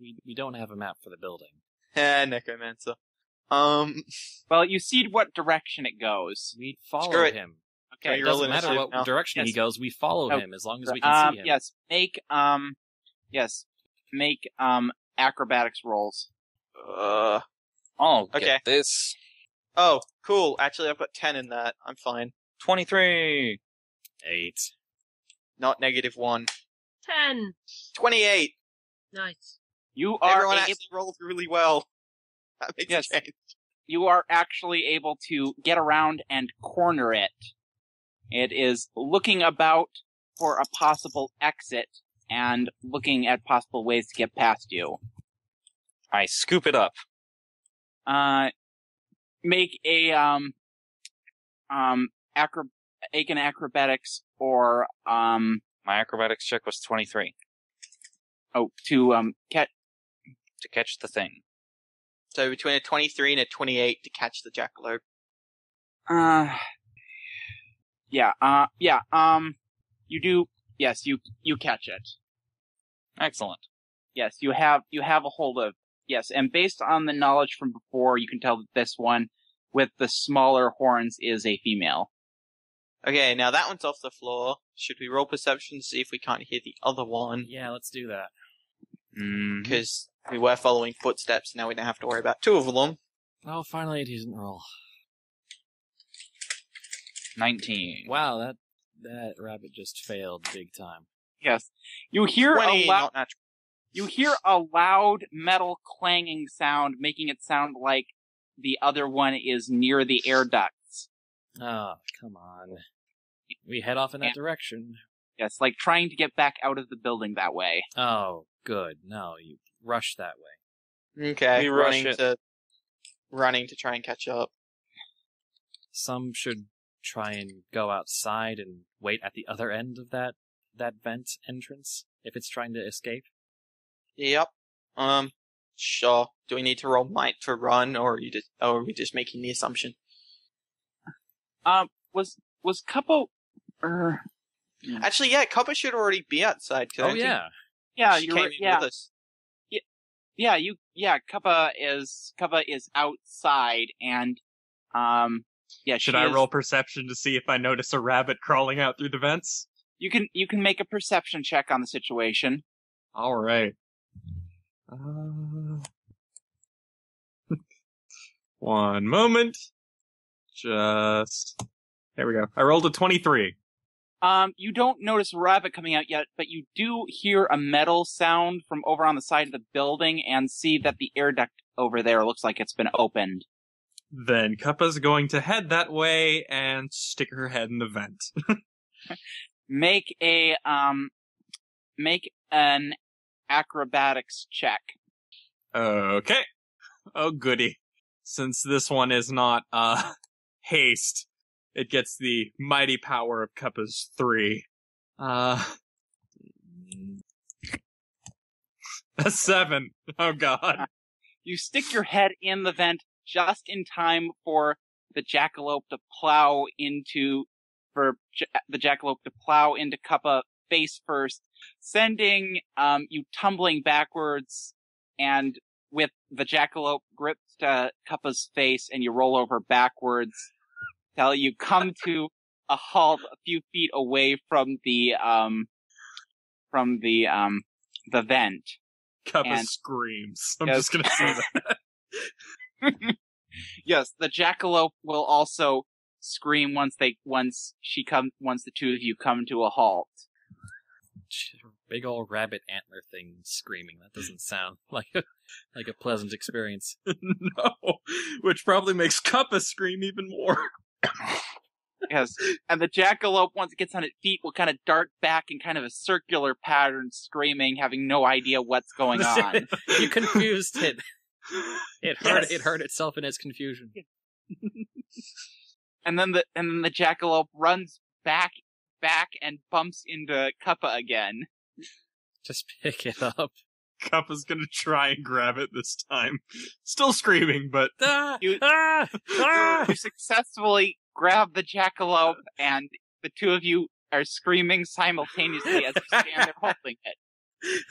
We, we don't have a map for the building. Eh, necromancer. Um. Well, you see what direction it goes. We follow him. Okay, it doesn't matter what now. direction yes. he goes. We follow oh, him as long as we can um, see him. Yes. Make um. Yes. Make um acrobatics rolls. Uh. Oh, okay. Get this. Oh, cool. Actually, I've got ten in that. I'm fine. twenty-three. eight. Not negative one. ten. twenty-eight. Nice. You are Everyone able... actually rolled really well. That makes yes. a change. You are actually able to get around and corner it. It is looking about for a possible exit and looking at possible ways to get past you. I scoop it up. Uh, make a, um, um, acro- make an acrobatics or, um... My acrobatics check was twenty-three. Oh, to, um, catch... To catch the thing. So between a twenty-three and a twenty-eight to catch the jackalope. Uh, yeah, uh, yeah, um, you do, yes, you, you catch it. Excellent. Yes, you have, you have a hold of Yes, and based on the knowledge from before, you can tell that this one with the smaller horns is a female. Okay, now that one's off the floor. Should we roll perception to see if we can't hear the other one? Yeah, let's do that. Because mm-hmm. we were following footsteps, now we don't have to worry about two of them. Oh, finally a decent roll. nineteen. Wow, that that rabbit just failed big time. Yes. You hear twenty, a loud... You hear a loud metal clanging sound, making it sound like the other one is near the air ducts. Oh, come on. We head off in that yeah. direction. Yes, like trying to get back out of the building that way. Oh, good. No, you rush that way. Okay, we running rush it. to running to try and catch up. Some should try and go outside and wait at the other end of that that vent entrance if it's trying to escape. Yep. Um. Sure. Do we need to roll might to run, or are you just, or are we just making the assumption? Um. Was was Cuppa? Er, actually, yeah. Cuppa should already be outside. Oh yeah. Yeah. She you're came right, in yeah. with us. Yeah. Yeah. You. Yeah. Cuppa is Cuppa is outside, and um. Yeah. Should I is, roll perception to see if I notice a rabbit crawling out through the vents? You can. You can make a perception check on the situation. All right. Uh, one moment. Just there we go. I rolled a twenty-three. Um, you don't notice a rabbit coming out yet, but you do hear a metal sound from over on the side of the building, and see that the air duct over there looks like it's been opened. Then Cuppa's going to head that way and stick her head in the vent. Make a um, make an. acrobatics check. Okay. Oh, goody. Since this one is not, uh, haste, it gets the mighty power of Cuppa's three. Uh, a seven. Oh, God. You stick your head in the vent just in time for the jackalope to plow into, for j- the jackalope to plow into Cuppa face first, sending um, you tumbling backwards, and with the jackalope gripped uh, Cuppa's face, and you roll over backwards till you come to a halt a few feet away from the um, from the um, the vent. Cuppa and screams. I'm just gonna say that. Yes, the jackalope will also scream once they once she come once the two of you come to a halt. Big ol' rabbit antler thing screaming. That doesn't sound like a, like a pleasant experience. No, which probably makes Cuppa scream even more. Yes, and the jackalope, once it gets on its feet, will kind of dart back in kind of a circular pattern, screaming, having no idea what's going on. You confused it. It hurt. Yes. It hurt itself in its confusion. And then the and then the jackalope runs back. back and bumps into Cuppa again. Just pick it up. Cuppa's gonna try and grab it this time. Still screaming, but... Ah, you, ah, ah. You successfully grab the jackalope, and the two of you are screaming simultaneously as you stand there holding it.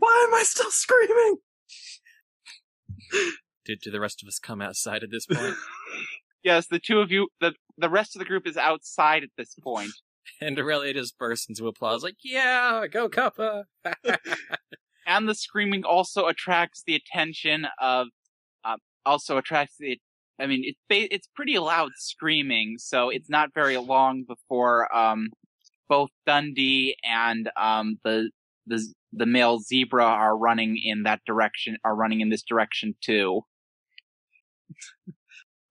Why am I still screaming? Did do the rest of us come outside at this point? Yes, the two of you... the The rest of the group is outside at this point. And Aurelia just bursts into applause, like, yeah, go Cuppa! And the screaming also attracts the attention of, uh, also attracts the, I mean, it's it's pretty loud screaming, so it's not very long before, um, both Dundee and, um, the, the, the male zebra are running in that direction, are running in this direction too.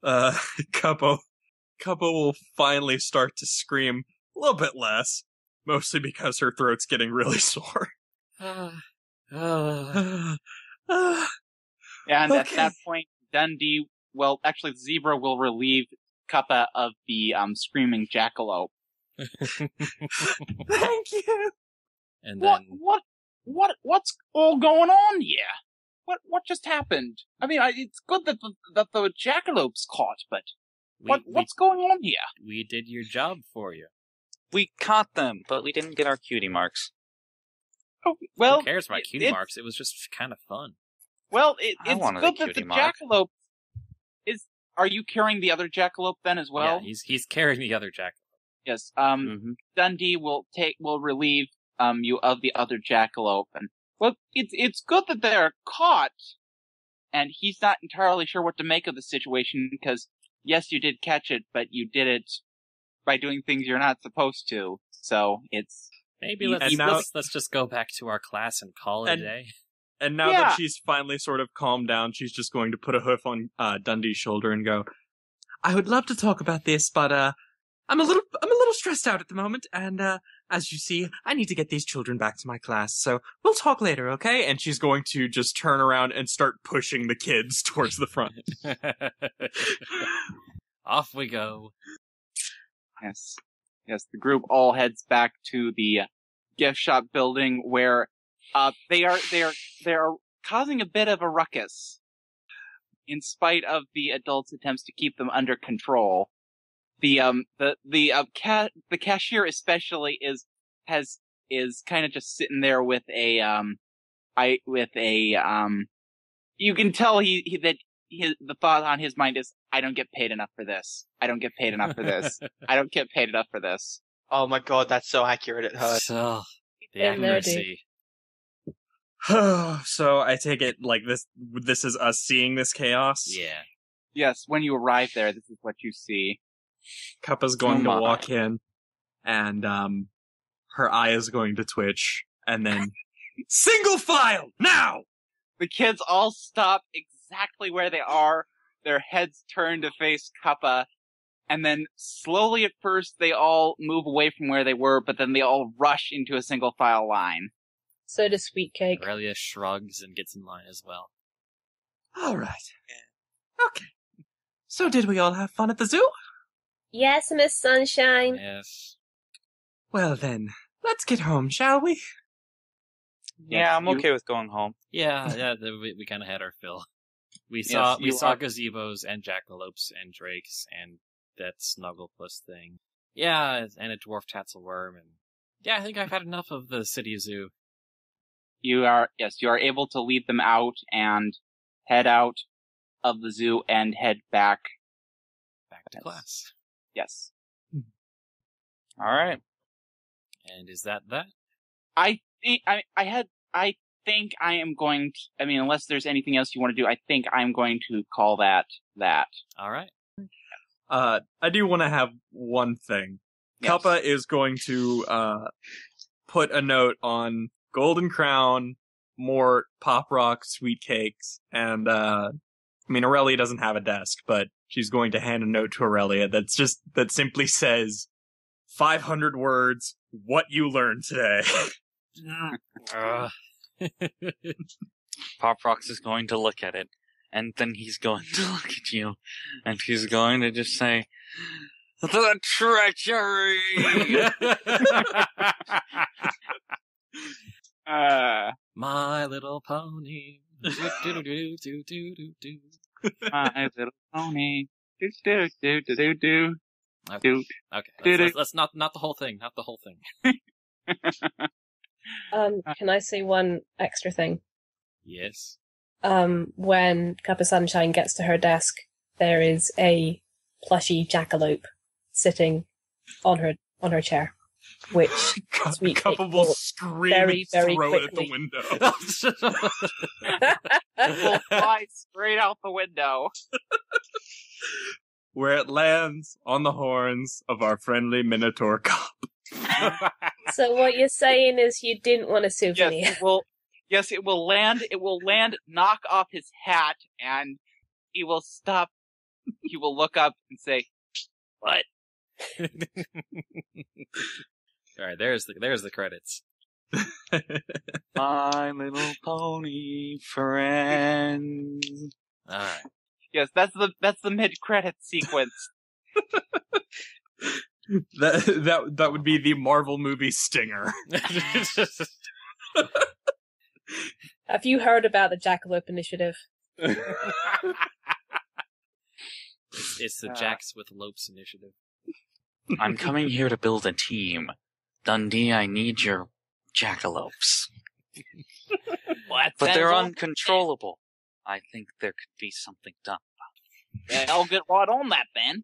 Uh, Cuppa. Cuppa will finally start to scream a little bit less, mostly because her throat's getting really sore. Uh, uh, uh, and okay. At that point, Dundee, well, actually, the zebra will relieve Cuppa of the um, screaming jackalope. Thank you. And what, then, what, what, what's all going on here? What, what just happened? I mean, I, it's good that the, that the jackalope's caught, but. We, what What's we, going on here? We did your job for you. We caught them, but we didn't get our cutie marks. Oh, well, who cares about it, cutie it, marks? It was just kind of fun. Well, it, it's good that the mark. jackalope is... Are you carrying the other jackalope then as well? Yeah, he's he's carrying the other jackalope. Yes. Um, mm-hmm. Dundee will take will relieve um you of the other jackalope, and well, it's it's good that they're caught, and he's not entirely sure what to make of the situation because. Yes, you did catch it, but you did it by doing things you're not supposed to. So it's maybe let's let's, now, let's just go back to our class and call it and, a day. And now yeah. that she's finally sort of calmed down, she's just going to put a hoof on uh, Dundee's shoulder and go, I would love to talk about this, but uh, I'm a little I'm a little stressed out at the moment, and uh, as you see, I need to get these children back to my class. So we'll talk later, okay? And she's going to just turn around and start pushing the kids towards the front. Off we go. Yes. Yes, the group all heads back to the gift shop building where uh they are they are they are causing a bit of a ruckus. In spite of the adults' attempts to keep them under control, the um the the uh, ca- the cashier especially is has is kind of just sitting there with a um I with a um you can tell he, he that His, the thought on his mind is, I don't get paid enough for this. I don't get paid enough for this. I don't get paid enough for this. Oh my god, that's so accurate at her. So, the accuracy. So I take it like this, this is us seeing this chaos? Yeah. Yes, when you arrive there, this is what you see. Cuppa's going oh to walk in, and um, her eye is going to twitch, and then, single file, now! The kids all stop exactly. Exactly where they are, their heads turn to face Cuppa, and then slowly at first they all move away from where they were, but then they all rush into a single file line. So does Sweet Cake. Aurelia shrugs and gets in line as well. All right. Okay. So did we all have fun at the zoo? Yes, Miss Sunshine. Yes. Well then, let's get home, shall we? Yeah, yes, I'm you... okay with going home. Yeah, yeah, we, we kind of had our fill. We saw yes, we saw are. gazebos and jackalopes and drakes and that snugglepuss thing. Yeah, and a dwarf tatzelworm. And yeah, I think I've had enough of the city zoo. You are yes, you are able to lead them out and head out of the zoo and head back back to yes. class. Yes. Mm-hmm. All right. And is that that? I think I I had I. think I am going to, I mean, unless there's anything else you want to do, I think I'm going to call that that. All right. Uh, I do want to have one thing. Yes. Cuppa is going to uh, put a note on Golden Crown, Mort, Pop Rocks, Sweet Cakes, and uh, I mean, Aurelia doesn't have a desk, but she's going to hand a note to Aurelia that's just, that simply says, five hundred words, what you learned today. uh. Pop Rocks is going to look at it, and then he's going to look at you, and he's going to just say, "The treachery!" uh, My Little Pony. My Little Pony. Do do do do do. Okay, okay. Let's, let's, let's not not the whole thing. Not the whole thing. Um, can I say one extra thing? Yes. Um, when Cuppa Sunshine gets to her desk, there is a plushy jackalope sitting on her on her chair, which Sweet Cuppa Cake will scream very, very throw quickly. It at the window. It will fly straight out the window, where it lands on the horns of our friendly Minotaur cop. So what you're saying is you didn't want a souvenir. Yes, it will, yes, it will land. It will land, knock off his hat, and he will stop. He will look up and say, "What?" All right, there's the there's the credits. My Little Pony friend. All right. Yes, that's the that's the mid-credit sequence. That that that would be the Marvel movie stinger. Have you heard about the Jackalope Initiative? it's, it's the Jacks with Lopes Initiative. I'm coming here to build a team. Dundee, I need your jackalopes. What? But that they're uncontrollable. I think there could be something done about it. Yeah, I'll get right on that, Ben.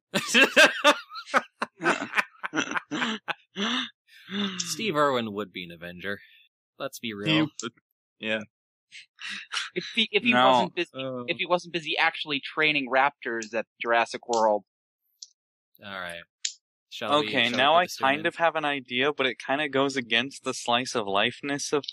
Steve Irwin would be an Avenger. Let's be real. He, yeah. If he if he no. wasn't busy uh, if he wasn't busy actually training raptors at Jurassic World. All right. Shall okay, we, shall now I kind in? of have an idea, but it kind of goes against the slice of lifeness of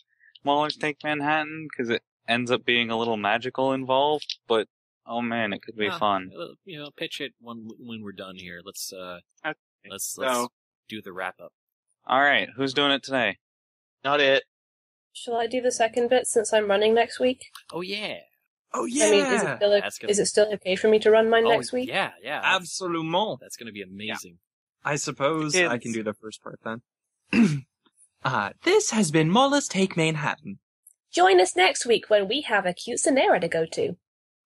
Mawlers Take Manehattan because it ends up being a little magical involved. But Oh man, it could be uh, fun. You know, pitch it when when we're done here. Let's uh, okay. let's let's so. do the wrap up. All right, who's doing it today? Not it. Shall I do the second bit since I'm running next week? Oh yeah. Oh yeah. I mean, is it still a, gonna... is it still okay for me to run mine oh, next week? Yeah, yeah. Absolument. That's going to be amazing. Yeah. I suppose it's... I can do the first part then. Ah, uh, this has been Mawlers Take Manehattan. Join us next week when we have a cute Sonera to go to.